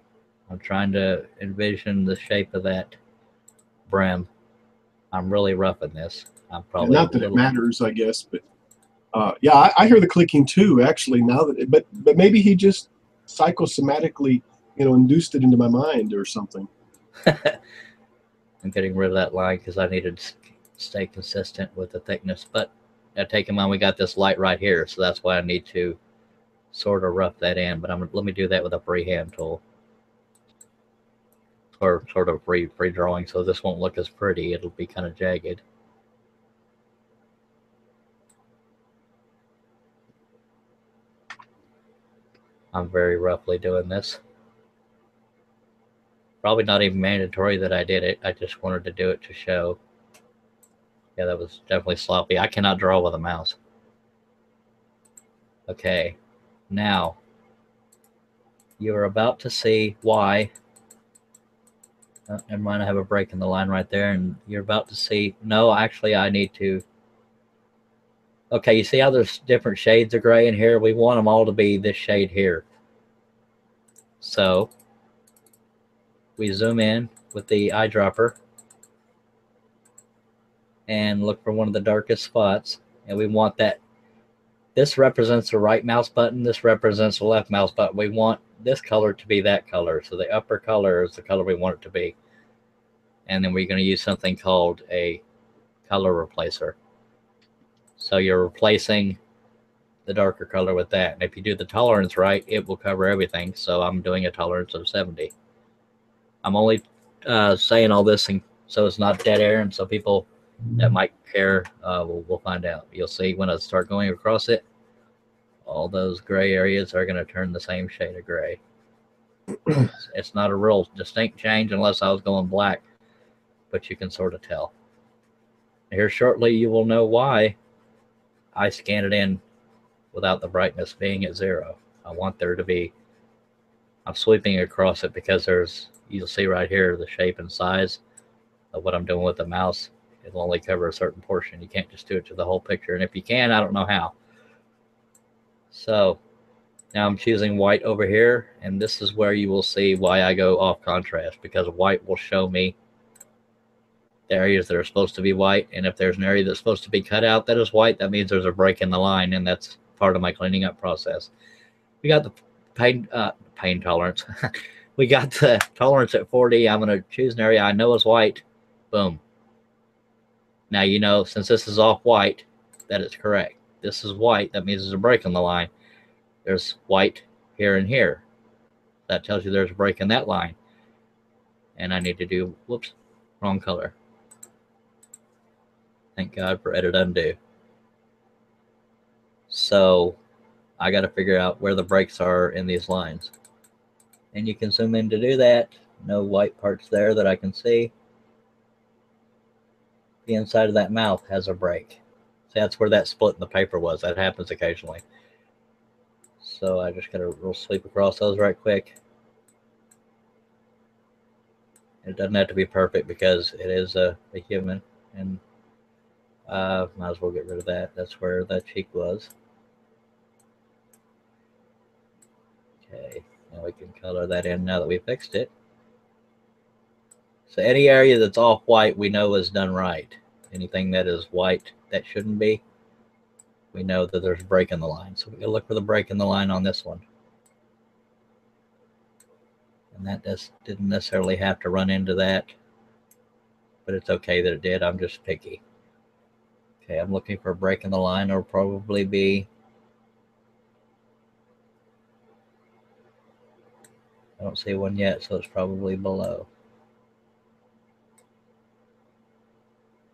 I'm trying to envision the shape of that brim. I'm really roughing this. I'm probably not that it matters, I guess, but uh, yeah, I, I hear the clicking too. Actually, now that, it, but but maybe he just psychosomatically, you know, induced it into my mind or something. I'm getting rid of that line because I needed to stay consistent with the thickness. But now, take in mind we got this light right here, so that's why I need to sort of rough that in. But I'm let me do that with a freehand tool. Or sort of free free drawing, so this won't look as pretty. It'll be kind of jagged. I'm very roughly doing this. Probably not even mandatory that I did it. I just wanted to do it to show. Yeah, that was definitely sloppy. I cannot draw with a mouse. Okay, now you're about to see why. Uh, never mind, I have a break in the line right there, and you're about to see. No, actually, I need to. Okay, you see how there's different shades of gray in here? We want them all to be this shade here. So we zoom in with the eyedropper and look for one of the darkest spots, and we want that. This represents the right mouse button. This represents the left mouse button. We want this color to be that color. So the upper color is the color we want it to be. And then we're going to use something called a color replacer. So you're replacing the darker color with that. And if you do the tolerance right, it will cover everything. So I'm doing a tolerance of seventy. I'm only uh, saying all this and so it's not dead air. And so people that might care, uh, will we'll find out. You'll see when I start going across it, all those gray areas are going to turn the same shade of gray. It's not a real distinct change unless I was going black, but you can sort of tell. Here shortly, you will know why I scan it in without the brightness being at zero. I want there to be, I'm sweeping across it because there's, you'll see right here, the shape and size of what I'm doing with the mouse. It'll only cover a certain portion. You can't just do it to the whole picture. And if you can, I don't know how. So now I'm choosing white over here, and this is where you will see why I go off contrast, because white will show me the areas that are supposed to be white. And if there's an area that's supposed to be cut out that is white, that means there's a break in the line, and that's part of my cleaning up process. We got the pain, uh, pain tolerance. We got the tolerance at forty. I'm going to choose an area I know is white. Boom. Now, you know, since this is off white, that it's correct. This is white. That means there's a break in the line. There's white here and here. That tells you there's a break in that line. And I need to do, whoops, wrong color. Thank God for edit undo. So I got to figure out where the breaks are in these lines. And you can zoom in to do that. No white parts there that I can see. The inside of that mouth has a break. That's where that split in the paper was. That happens occasionally. So I just got to real sweep across those right quick. It doesn't have to be perfect because it is a, a human. And uh, might as well get rid of that. That's where that cheek was. Okay. Now we can color that in now that we fixed it. So any area that's off white we know is done right. Anything that is white that shouldn't be, we know that there's a break in the line. So we gotta look for the break in the line on this one. And that just didn't necessarily have to run into that, but it's okay that it did. I'm just picky. Okay, I'm looking for a break in the line. It'll probably be, I don't see one yet, so it's probably below.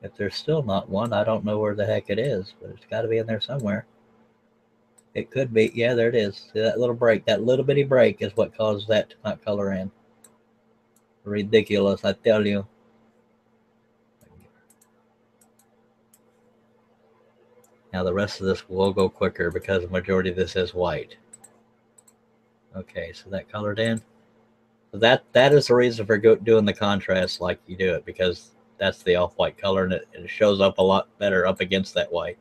If there's still not one, I don't know where the heck it is, but it's got to be in there somewhere. It could be. Yeah, there it is. See that little break, that little bitty break is what caused that to not color in. Ridiculous, I tell you. Now the rest of this will go quicker because the majority of this is white. Okay, so that colored in. So that, that is the reason for go, doing the contrast like you do it, because that's the off-white color, and it, it shows up a lot better up against that white.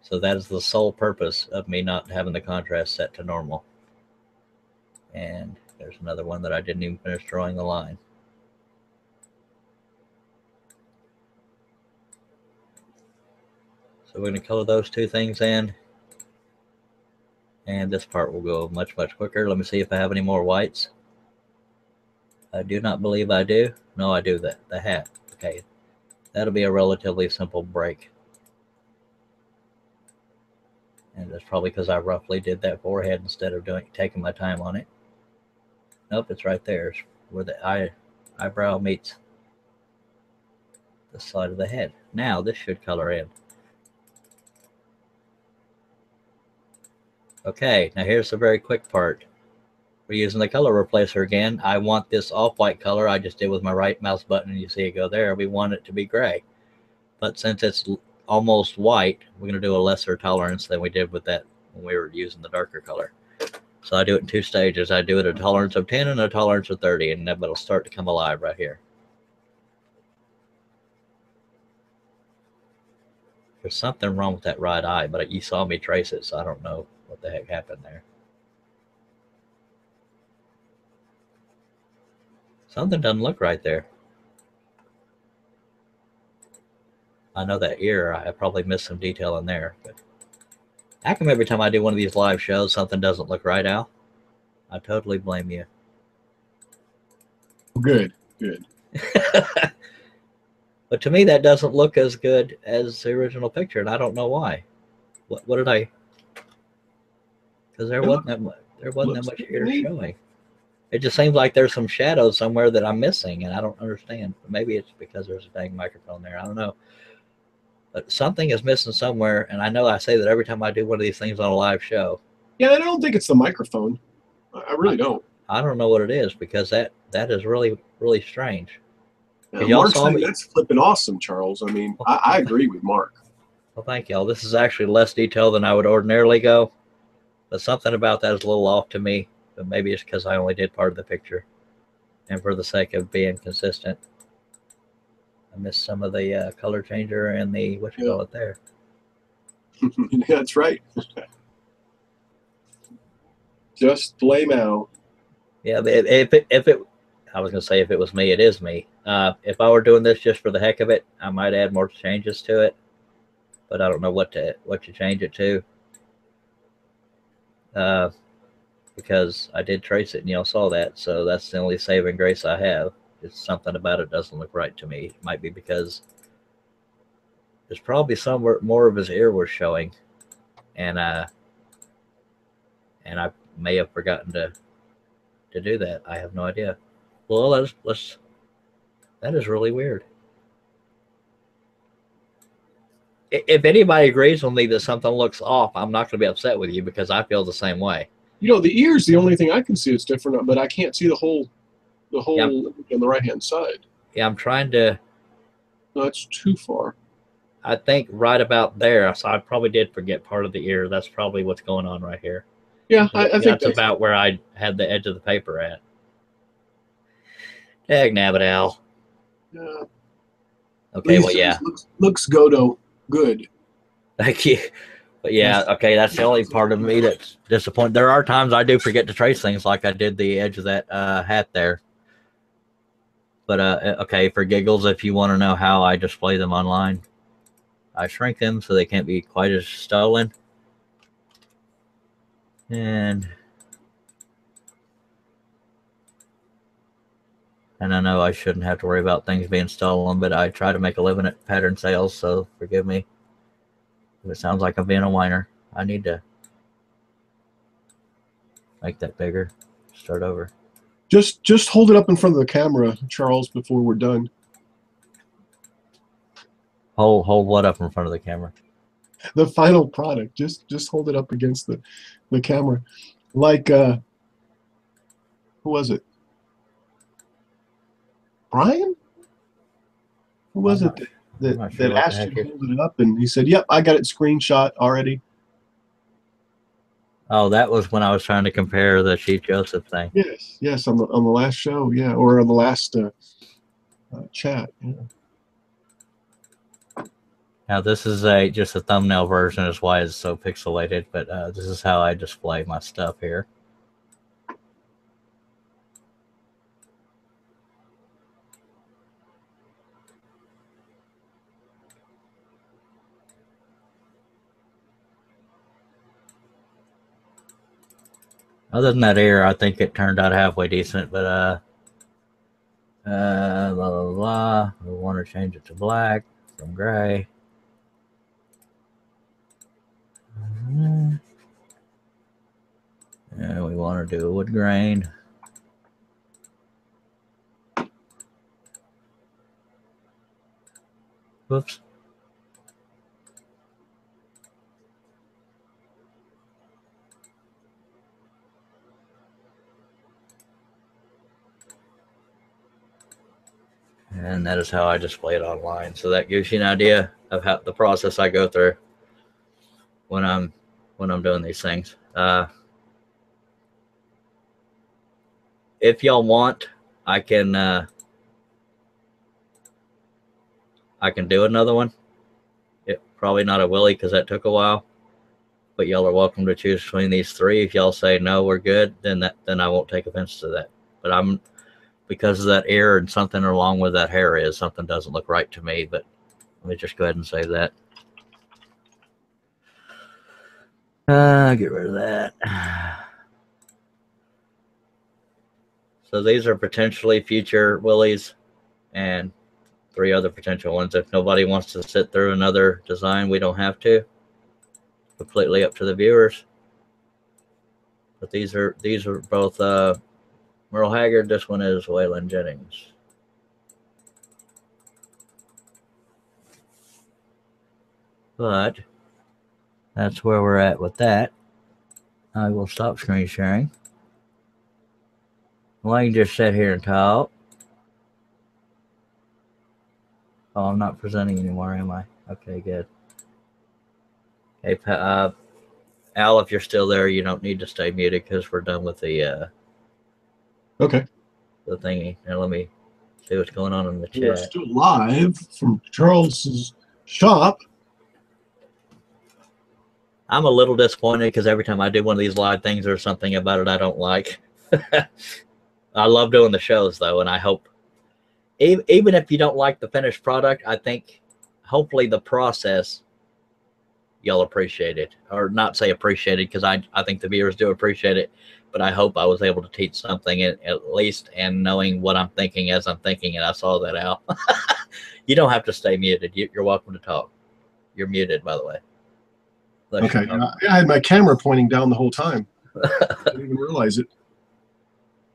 So that is the sole purpose of me not having the contrast set to normal. And there's another one that I didn't even finish drawing the line. So we're going to color those two things in. And this part will go much, much quicker. Let me see if I have any more whites. I do not believe I do. No, I do that. The hat. Okay. That'll be a relatively simple break. And that's probably because I roughly did that forehead instead of doing taking my time on it. Nope, it's right there. It's where the eye, eyebrow meets the side of the head. Now this should color in. Okay, now here's the very quick part. We're using the color replacer again. I want this off-white color I just did with my right mouse button, and you see it go there. We want it to be gray. But since it's almost white, we're going to do a lesser tolerance than we did with that when we were using the darker color. So I do it in two stages. I do it a tolerance of ten and a tolerance of thirty, and then it'll start to come alive right here. There's something wrong with that right eye, but you saw me trace it, so I don't know what the heck happened there. Something doesn't look right there. I know that ear, I probably missed some detail in there. But how come every time I do one of these live shows, something doesn't look right, Al? I totally blame you. Good, good. But to me, that doesn't look as good as the original picture, and I don't know why. What, what did I... Because there wasn't that much, there wasn't that much here showing. It just seems like there's some shadows somewhere that I'm missing, and I don't understand. Maybe it's because there's a dang microphone there. I don't know. But something is missing somewhere, and I know I say that every time I do one of these things on a live show. Yeah, I don't think it's the microphone. I really I, don't. I don't know what it is, because that, that is really, really strange. Yeah, Mark's thing, that's flipping awesome, Charles. I mean, I, I agree with Mark. Well, thank y'all. This is actually less detailed than I would ordinarily go. But something about that is a little off to me, but maybe it's because I only did part of the picture. And for the sake of being consistent, I missed some of the uh, color changer and the, what you yeah. call it there. That's right. Just blame out. Yeah, if it, if it, I was going to say if it was me, it is me. Uh, if I were doing this just for the heck of it, I might add more changes to it, but I don't know what to, what to change it to. Uh, because I did trace it and y'all saw that, so that's the only saving grace I have. It's something about it doesn't look right to me. It might be because there's probably somewhere more of his ear was showing, and uh, and I may have forgotten to to do that. I have no idea. Well, let's let's. That is really weird. If anybody agrees with me that something looks off, I'm not going to be upset with you because I feel the same way. You know, the ear's the only thing I can see. It's different, but I can't see the whole, the whole yeah, on the right-hand side. Yeah, I'm trying to. No, it's too far. I think right about there. So I probably did forget part of the ear. That's probably what's going on right here. Yeah, I, I that's think that's about where I had the edge of the paper at. Dag nabbit, Al. Yeah. Okay. Well, yeah. Looks, looks Godo. Good. Thank you. But yeah, okay, that's the only part of me that's disappointed. There are times I do forget to trace things like I did the edge of that uh, hat there. But, uh, okay, for giggles, if you want to know how I display them online, I shrink them so they can't be quite as stolen. And, and I know I shouldn't have to worry about things being stolen, but I try to make a living at pattern sales, so forgive me. It sounds like I'm being a whiner. I need to make that bigger. Start over. Just just hold it up in front of the camera, Charles, before we're done. Hold hold what up in front of the camera? The final product. Just just hold it up against the, the camera. Like uh who was it? Brian? Who was it? That, sure that asked you to hold it up, and he said, yep, I got it screenshot already. Oh, that was when I was trying to compare the Chief Joseph thing. Yes, yes, on the, on the last show, yeah, or on the last uh, uh, chat. Yeah. Now, this is a just a thumbnail version is why it's so pixelated, but uh, this is how I display my stuff here. Other than that error, I think it turned out halfway decent, but uh, uh, la la la. We want to change it to black from gray. And we want to do wood grain. Whoops. And that is how I display it online. So that gives you an idea of how the process I go through when I'm when I'm doing these things. Uh, if y'all want, I can uh, I can do another one. It probably not a Willie because that took a while. But y'all are welcome to choose between these three. If y'all say no, we're good, then that then I won't take offense to that. But I'm. Because of that error and something along with that hair is, something doesn't look right to me, but let me just go ahead and save that. Uh, get rid of that. So these are potentially future Willies and three other potential ones. If nobody wants to sit through another design, we don't have to. Completely up to the viewers. But these are, these are both... Uh, Merle Haggard, this one is Waylon Jennings. But that's where we're at with that. I will stop screen sharing. Well, I can just sit here and talk. Oh, I'm not presenting anymore, am I? Okay, good. Hey, uh, Al, if you're still there, you don't need to stay muted because we're done with the... Uh, Okay. The thingy. Now let me see what's going on in the chat. We're still live from Charles's shop. I'm a little disappointed because every time I do one of these live things, there's something about it I don't like. I love doing the shows though, and I hope even even if you don't like the finished product, I think hopefully the process y'all appreciate it, or not say appreciated because I I think the viewers do appreciate it. But I hope I was able to teach something at, at least, and knowing what I'm thinking as I'm thinking, and I saw that out. You don't have to stay muted. You, you're welcome to talk. You're muted, by the way. Let okay. I had my camera pointing down the whole time. I didn't even realize it.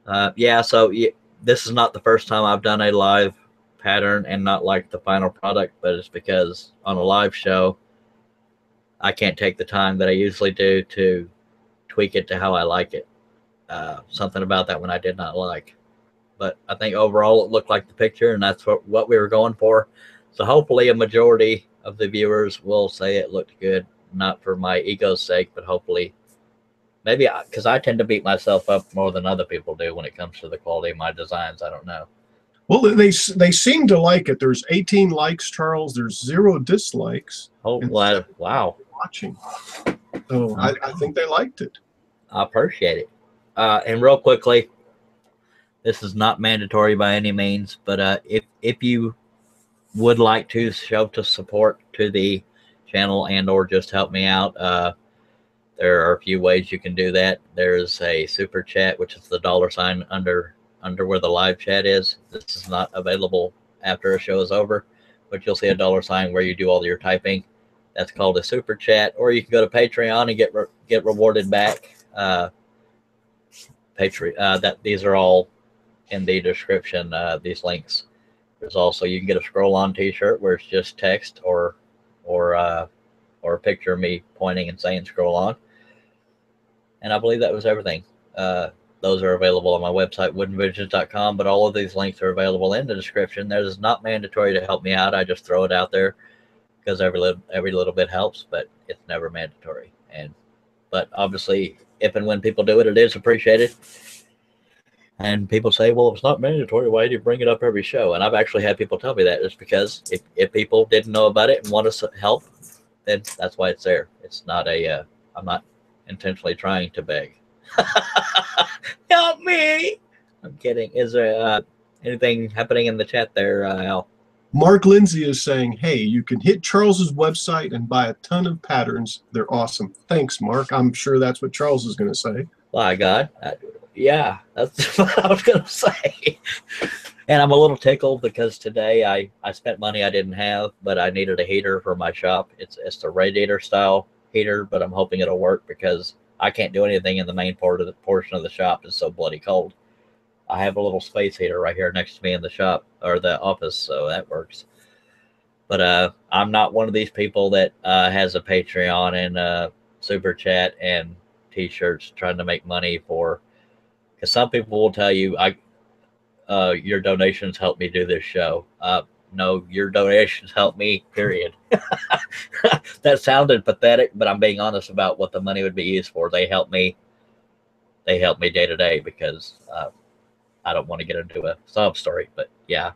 Uh, yeah, so yeah, this is not the first time I've done a live pattern and not liked the final product, but it's because on a live show, I can't take the time that I usually do to tweak it to how I like it. Uh, something about that one I did not like, but I think overall it looked like the picture, and that's what, what we were going for. So hopefully a majority of the viewers will say it looked good, not for my ego's sake, but hopefully maybe because I, I tend to beat myself up more than other people do when it comes to the quality of my designs. I don't know. Well, they they seem to like it. There's eighteen likes, Charles. There's zero dislikes. Oh, wow. Wow. Watching. So I, I think they liked it. I appreciate it. Uh, and real quickly, this is not mandatory by any means, but uh, if, if you would like to show to support to the channel and or just help me out, uh, there are a few ways you can do that. There's a super chat, which is the dollar sign under under where the live chat is. This is not available after a show is over, but you'll see a dollar sign where you do all your typing. That's called a super chat, or you can go to Patreon and get re get rewarded back. Uh, Patreon, uh, that these are all in the description, uh, these links. There's also, you can get a scroll on t-shirt where it's just text or or uh, or a picture of me pointing and saying scroll on. And I believe that was everything. Uh, those are available on my website, wooden visions dot com, but all of these links are available in the description. That is not mandatory to help me out. I just throw it out there because every little, every little bit helps, but it's never mandatory. And But obviously, if and when people do it, it is appreciated. And people say, well, it's not mandatory. Why do you bring it up every show? And I've actually had people tell me that. It's because if, if people didn't know about it and want to help, then that's why it's there. It's not a, uh, I'm not intentionally trying to beg. Help me. I'm kidding. Is there uh, anything happening in the chat there, uh, Al? Mark Lindsay is saying, hey, you can hit Charles's website and buy a ton of patterns. They're awesome. Thanks, Mark. I'm sure that's what Charles is going to say. My God. I, yeah, that's what I was going to say. And I'm a little tickled because today I, I spent money I didn't have, but I needed a heater for my shop. It's, it's a radiator style heater, but I'm hoping it'll work because I can't do anything in the main part of the portion of the shop. It's so bloody cold. I have a little space heater right here next to me in the shop or the office, so that works. But uh, I'm not one of these people that uh, has a Patreon and uh, Super Chat and T-shirts trying to make money for, because some people will tell you, I, uh, your donations help me do this show. Uh, no, your donations help me, period. That sounded pathetic, but I'm being honest about what the money would be used for. They help me. They help me day to day because uh, I don't want to get into a sob story, but yeah.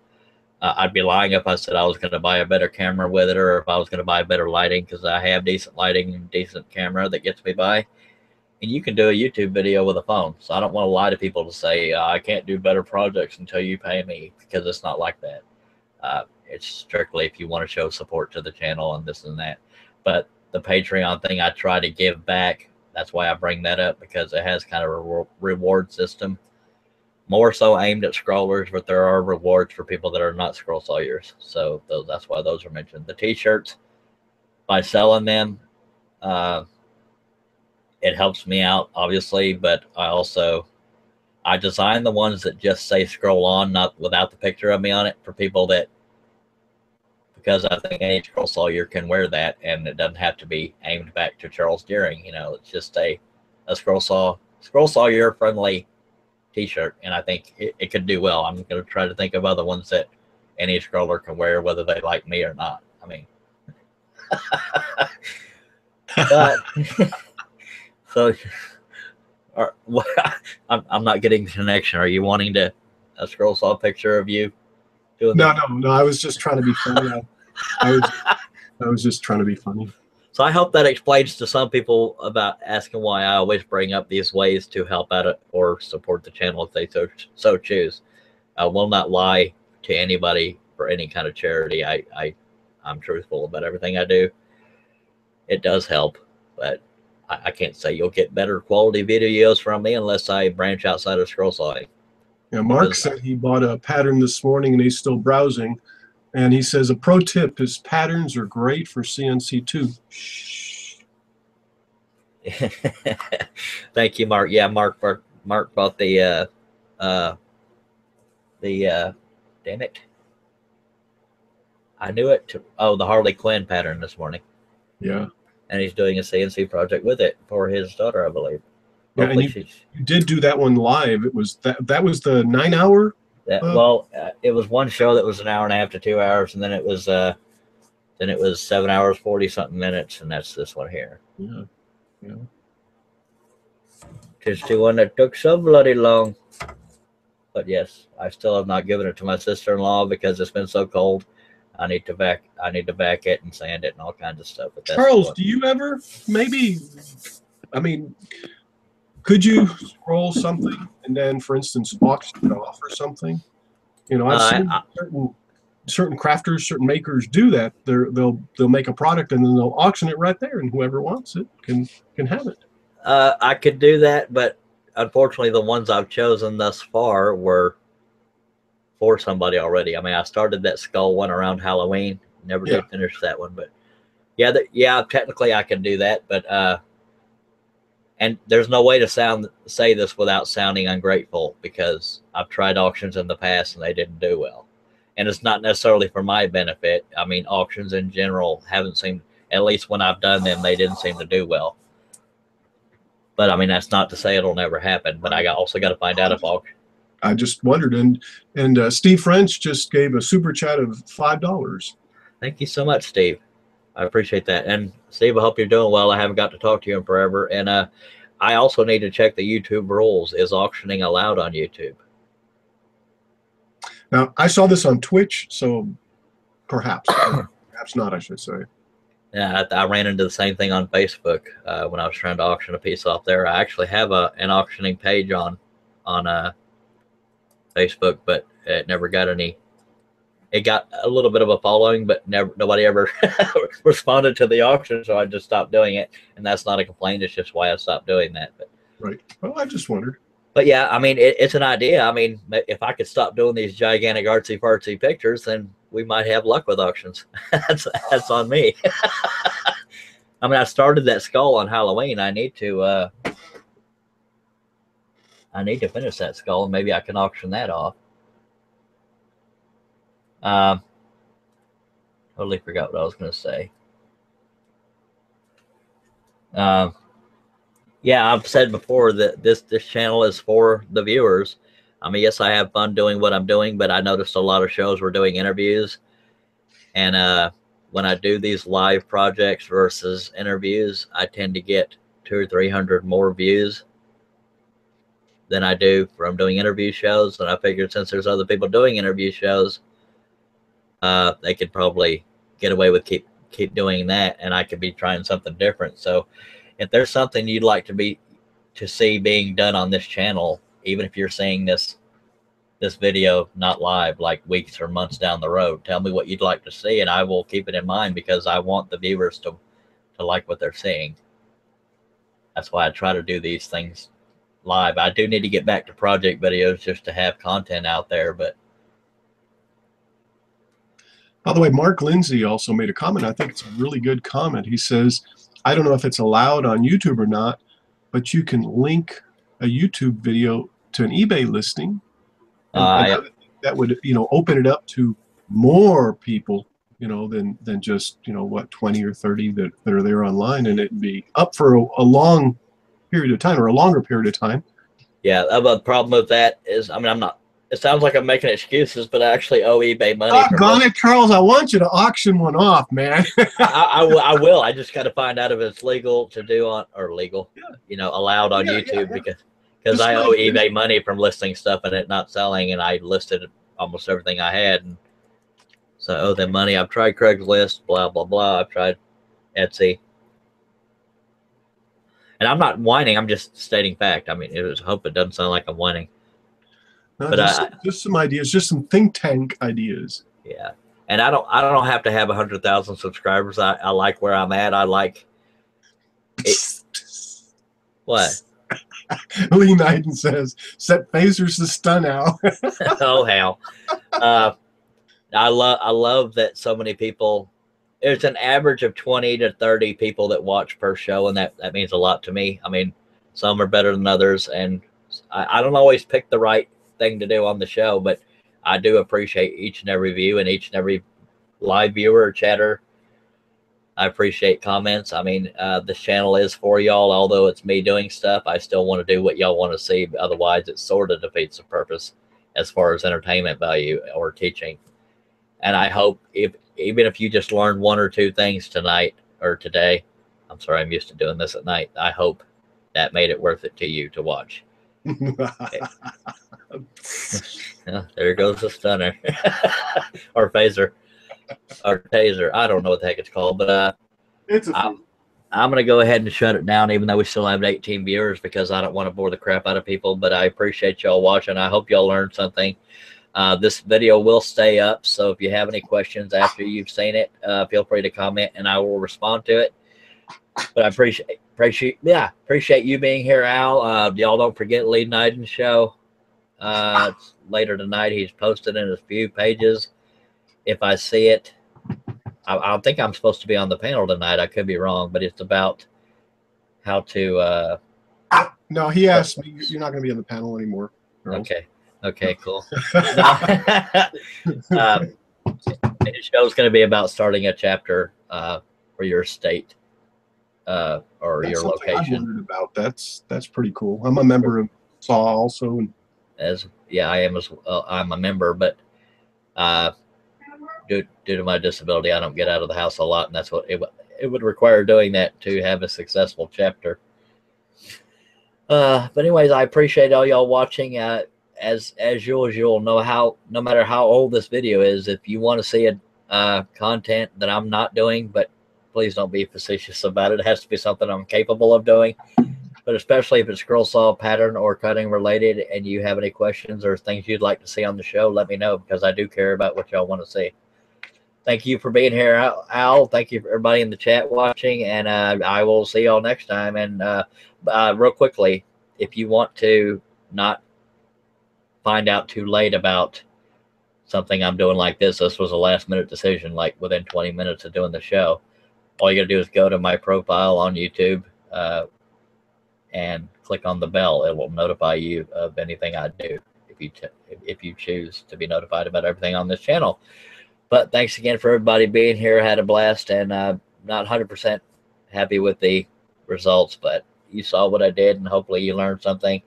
Uh, I'd be lying if I said I was going to buy a better camera with it or if I was going to buy better lighting, because I have decent lighting and decent camera that gets me by. And you can do a YouTube video with a phone. So I don't want to lie to people to say, uh, I can't do better projects until you pay me, because it's not like that. Uh, it's strictly if you want to show support to the channel and this and that. But the Patreon thing, I try to give back. That's why I bring that up, because it has kind of a re reward system. More so aimed at scrollers, but there are rewards for people that are not scroll sawyers. So those, that's why those are mentioned. The T-shirts, by selling them, uh, it helps me out, obviously. But I also, I design the ones that just say "scroll on," not without the picture of me on it, for people that, because I think any scroll sawyer can wear that, and it doesn't have to be aimed back to Charles Dearing. You know, it's just a, a scroll saw, scroll sawyer friendly T-shirt, and I think it, it could do well. I'm going to try to think of other ones that any scroller can wear, whether they like me or not. I mean, but so are, well, I'm, I'm not getting the connection. Are you wanting to a scroll saw picture of you doing no, that? No, no, I was just trying to be funny. I, I, was, I was just trying to be funny. So I hope that explains to some people about asking why I always bring up these ways to help out or support the channel if they so, so choose. I will not lie to anybody for any kind of charity. I, I, I'm truthful about everything I do. It does help, but I, I can't say you'll get better quality videos from me unless I branch outside of scroll sawing. Yeah, Mark because said he bought a pattern this morning and he's still browsing. And he says, a pro tip is patterns are great for C N C too. Shh. Thank you, Mark. Yeah, Mark, Mark, Mark bought the, uh, uh, the, uh, damn it. I knew it. To, oh, the Harley Quinn pattern this morning. Yeah. And he's doing a C N C project with it for his daughter, I believe. Yeah, and you, you did do that one live. It was that, that was the nine hour. That, well, uh, it was one show that was an hour and a half to two hours, and then it was uh, then it was seven hours forty something minutes, and that's this one here. Yeah, yeah. Just the one that took so bloody long. But yes, I still have not given it to my sister-in-law because it's been so cold. I need to back, I need to back it and sand it and all kinds of stuff. But that's Charles, do you ever maybe? I mean. Could you scroll something and then, for instance, auction it off or something? You know, I've uh, seen I, certain certain crafters, certain makers do that. They're, they'll they'll make a product and then they'll auction it right there, and whoever wants it can can have it. Uh, I could do that, but unfortunately, the ones I've chosen thus far were for somebody already. I mean, I started that skull one around Halloween. Never yeah. did finish that one, but yeah, the, yeah. Technically, I can do that, but. Uh, And there's no way to sound say this without sounding ungrateful, because I've tried auctions in the past and they didn't do well. And it's not necessarily for my benefit. I mean, auctions in general haven't seemed, at least when I've done them, they didn't seem to do well. But I mean, that's not to say it'll never happen, but I also got to find out if auction. I just wondered. And, and uh, Steve French just gave a super chat of five dollars. Thank you so much, Steve. I appreciate that. And Steve, I hope you're doing well. I haven't got to talk to you in forever. And uh, I also need to check the YouTube rules. Is auctioning allowed on YouTube? Now, I saw this on Twitch, so perhaps. Perhaps not, I should say. Yeah, I, I ran into the same thing on Facebook uh, when I was trying to auction a piece off there. I actually have a, an auctioning page on, on uh, Facebook, but it never got any. It got a little bit of a following, but never nobody ever responded to the auction, so I just stopped doing it. And that's not a complaint; it's just why I stopped doing that. But Right. Well, I just wondered. But yeah, I mean, it, it's an idea. I mean, if I could stop doing these gigantic artsy-fartsy pictures, then we might have luck with auctions. that's, that's on me. I mean, I started that skull on Halloween. I need to, uh, I need to finish that skull, and maybe I can auction that off. Um, totally forgot what I was going to say. Um, yeah, I've said before that this, this channel is for the viewers. I mean, yes, I have fun doing what I'm doing, but I noticed a lot of shows were doing interviews. And uh, when I do these live projects versus interviews, I tend to get two or three hundred more views than I do from doing interview shows. And I figured since there's other people doing interview shows, uh, they could probably get away with keep keep doing that, and I could be trying something different. So if there's something you'd like to be to see being done on this channel, even if you're seeing this this video not live, like weeks or months down the road, tell me what you'd like to see, and I will keep it in mind, because I want the viewers to to like what they're seeing. That's why I try to do these things live. I do need to get back to project videos just to have content out there. But by the way, Mark Lindsay also made a comment. I think it's a really good comment. He says, I don't know if it's allowed on YouTube or not, but you can link a YouTube video to an eBay listing. And, uh, and I, that would, you know, open it up to more people, you know, than, than just, you know, what, twenty or thirty that, that are there online. And it'd be up for a, a long period of time, or a longer period of time. Yeah, the problem with that is, I mean, I'm not, it sounds like I'm making excuses, but I actually owe eBay money. Oh, gone it, Charles. I want you to auction one off, man. I, I, I will. I just got to find out if it's legal to do on, or legal, yeah. you know, allowed on yeah, YouTube yeah, yeah. because because I owe eBay it. money from listing stuff and it not selling, and I listed almost everything I had, and so I owe them money. I've tried Craigslist, blah, blah, blah. I've tried Etsy. And I'm not whining. I'm just stating fact. I mean, it was, I hope it doesn't sound like I'm whining. No, but just, I, just some ideas, just some think tank ideas. Yeah, and I don't, I don't have to have a hundred thousand subscribers. I, I like where I'm at. I like. It. What? Lee Knighten says, "Set phasers to stun out." Oh hell! Uh, I love, I love that so many people. There's an average of twenty to thirty people that watch per show, and that that means a lot to me. I mean, some are better than others, and I, I don't always pick the right thing to do on the show, but I do appreciate each and every view and each and every live viewer or chatter. I appreciate comments. I mean, uh, this channel is for y'all. Although it's me doing stuff, I still want to do what y'all want to see. Otherwise, it sort of defeats the purpose as far as entertainment value or teaching. And I hope, if even if you just learned one or two things tonight or today, I'm sorry, I'm used to doing this at night. I hope that made it worth it to you to watch. Okay. There goes the stunner or phaser or taser. I don't know what the heck it's called, but uh, it's a I'm, I'm going to go ahead and shut it down, even though we still have eighteen viewers, because I don't want to bore the crap out of people. But I appreciate y'all watching. I hope y'all learned something. Uh, this video will stay up, so if you have any questions after you've seen it, uh, feel free to comment and I will respond to it. But I appreciate appreciate yeah appreciate you being here, Al. Uh, y'all don't forget Lee Knighten's show. Uh, it's later tonight. He's posted in his few pages. If I see it, I, I think I'm supposed to be on the panel tonight. I could be wrong, but it's about how to. Uh, no, he asked me. You're not going to be on the panel anymore. Girl. Okay. Okay. Cool. um, his show's going to be about starting a chapter uh, for your state uh, or that's your location. I wondered about that's that's pretty cool. I'm a member of Saw also. And As yeah, I am as uh, I'm a member, but uh, due due to my disability, I don't get out of the house a lot, and that's what it it would require doing that to have a successful chapter. Uh, but anyways, I appreciate all y'all watching. Uh, as as usual, know how no matter how old this video is, if you want to see a uh, content that I'm not doing, but please don't be facetious about it. It has to be something I'm capable of doing. But especially if it's scroll saw, pattern, or cutting related, and you have any questions or things you'd like to see on the show, let me know, because I do care about what y'all want to see. Thank you for being here, Al. Thank you for everybody in the chat watching, and uh, I will see y'all next time. And uh, uh, real quickly, if you want to not find out too late about something I'm doing like this, this was a last minute decision, like within twenty minutes of doing the show, all you gotta do is go to my profile on YouTube uh, and click on the bell. It will notify you of anything I do if you, t if you choose to be notified about everything on this channel. But thanks again for everybody being here. I had a blast, and uh, not one hundred percent happy with the results, but you saw what I did, and hopefully you learned something.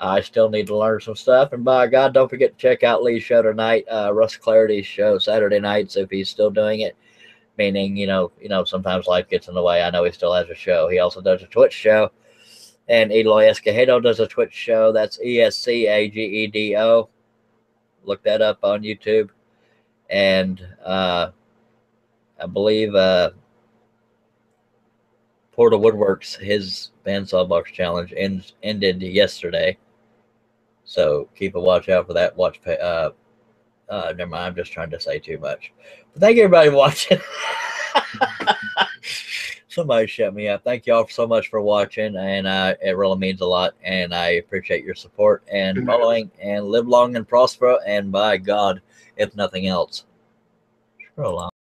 I still need to learn some stuff, and by God, don't forget to check out Lee's show tonight, uh, Russ Clarity's show Saturday nights, if he's still doing it. Meaning, you know, you know, sometimes life gets in the way. I know he still has a show. He also does a Twitch show, and Eloy Escajito does a Twitch show. That's E S C A G E D O. Look that up on YouTube, and uh, I believe uh, Portal Woodworks, his bandsaw box challenge ends ended yesterday. So keep a watch out for that. Watch, uh, uh, never mind. I'm just trying to say too much. But thank everybody for watching. Somebody shut me up. Thank y'all so much for watching, and uh, it really means a lot. And I appreciate your support and following. And live long and prosper. And by God, if nothing else, scroll on.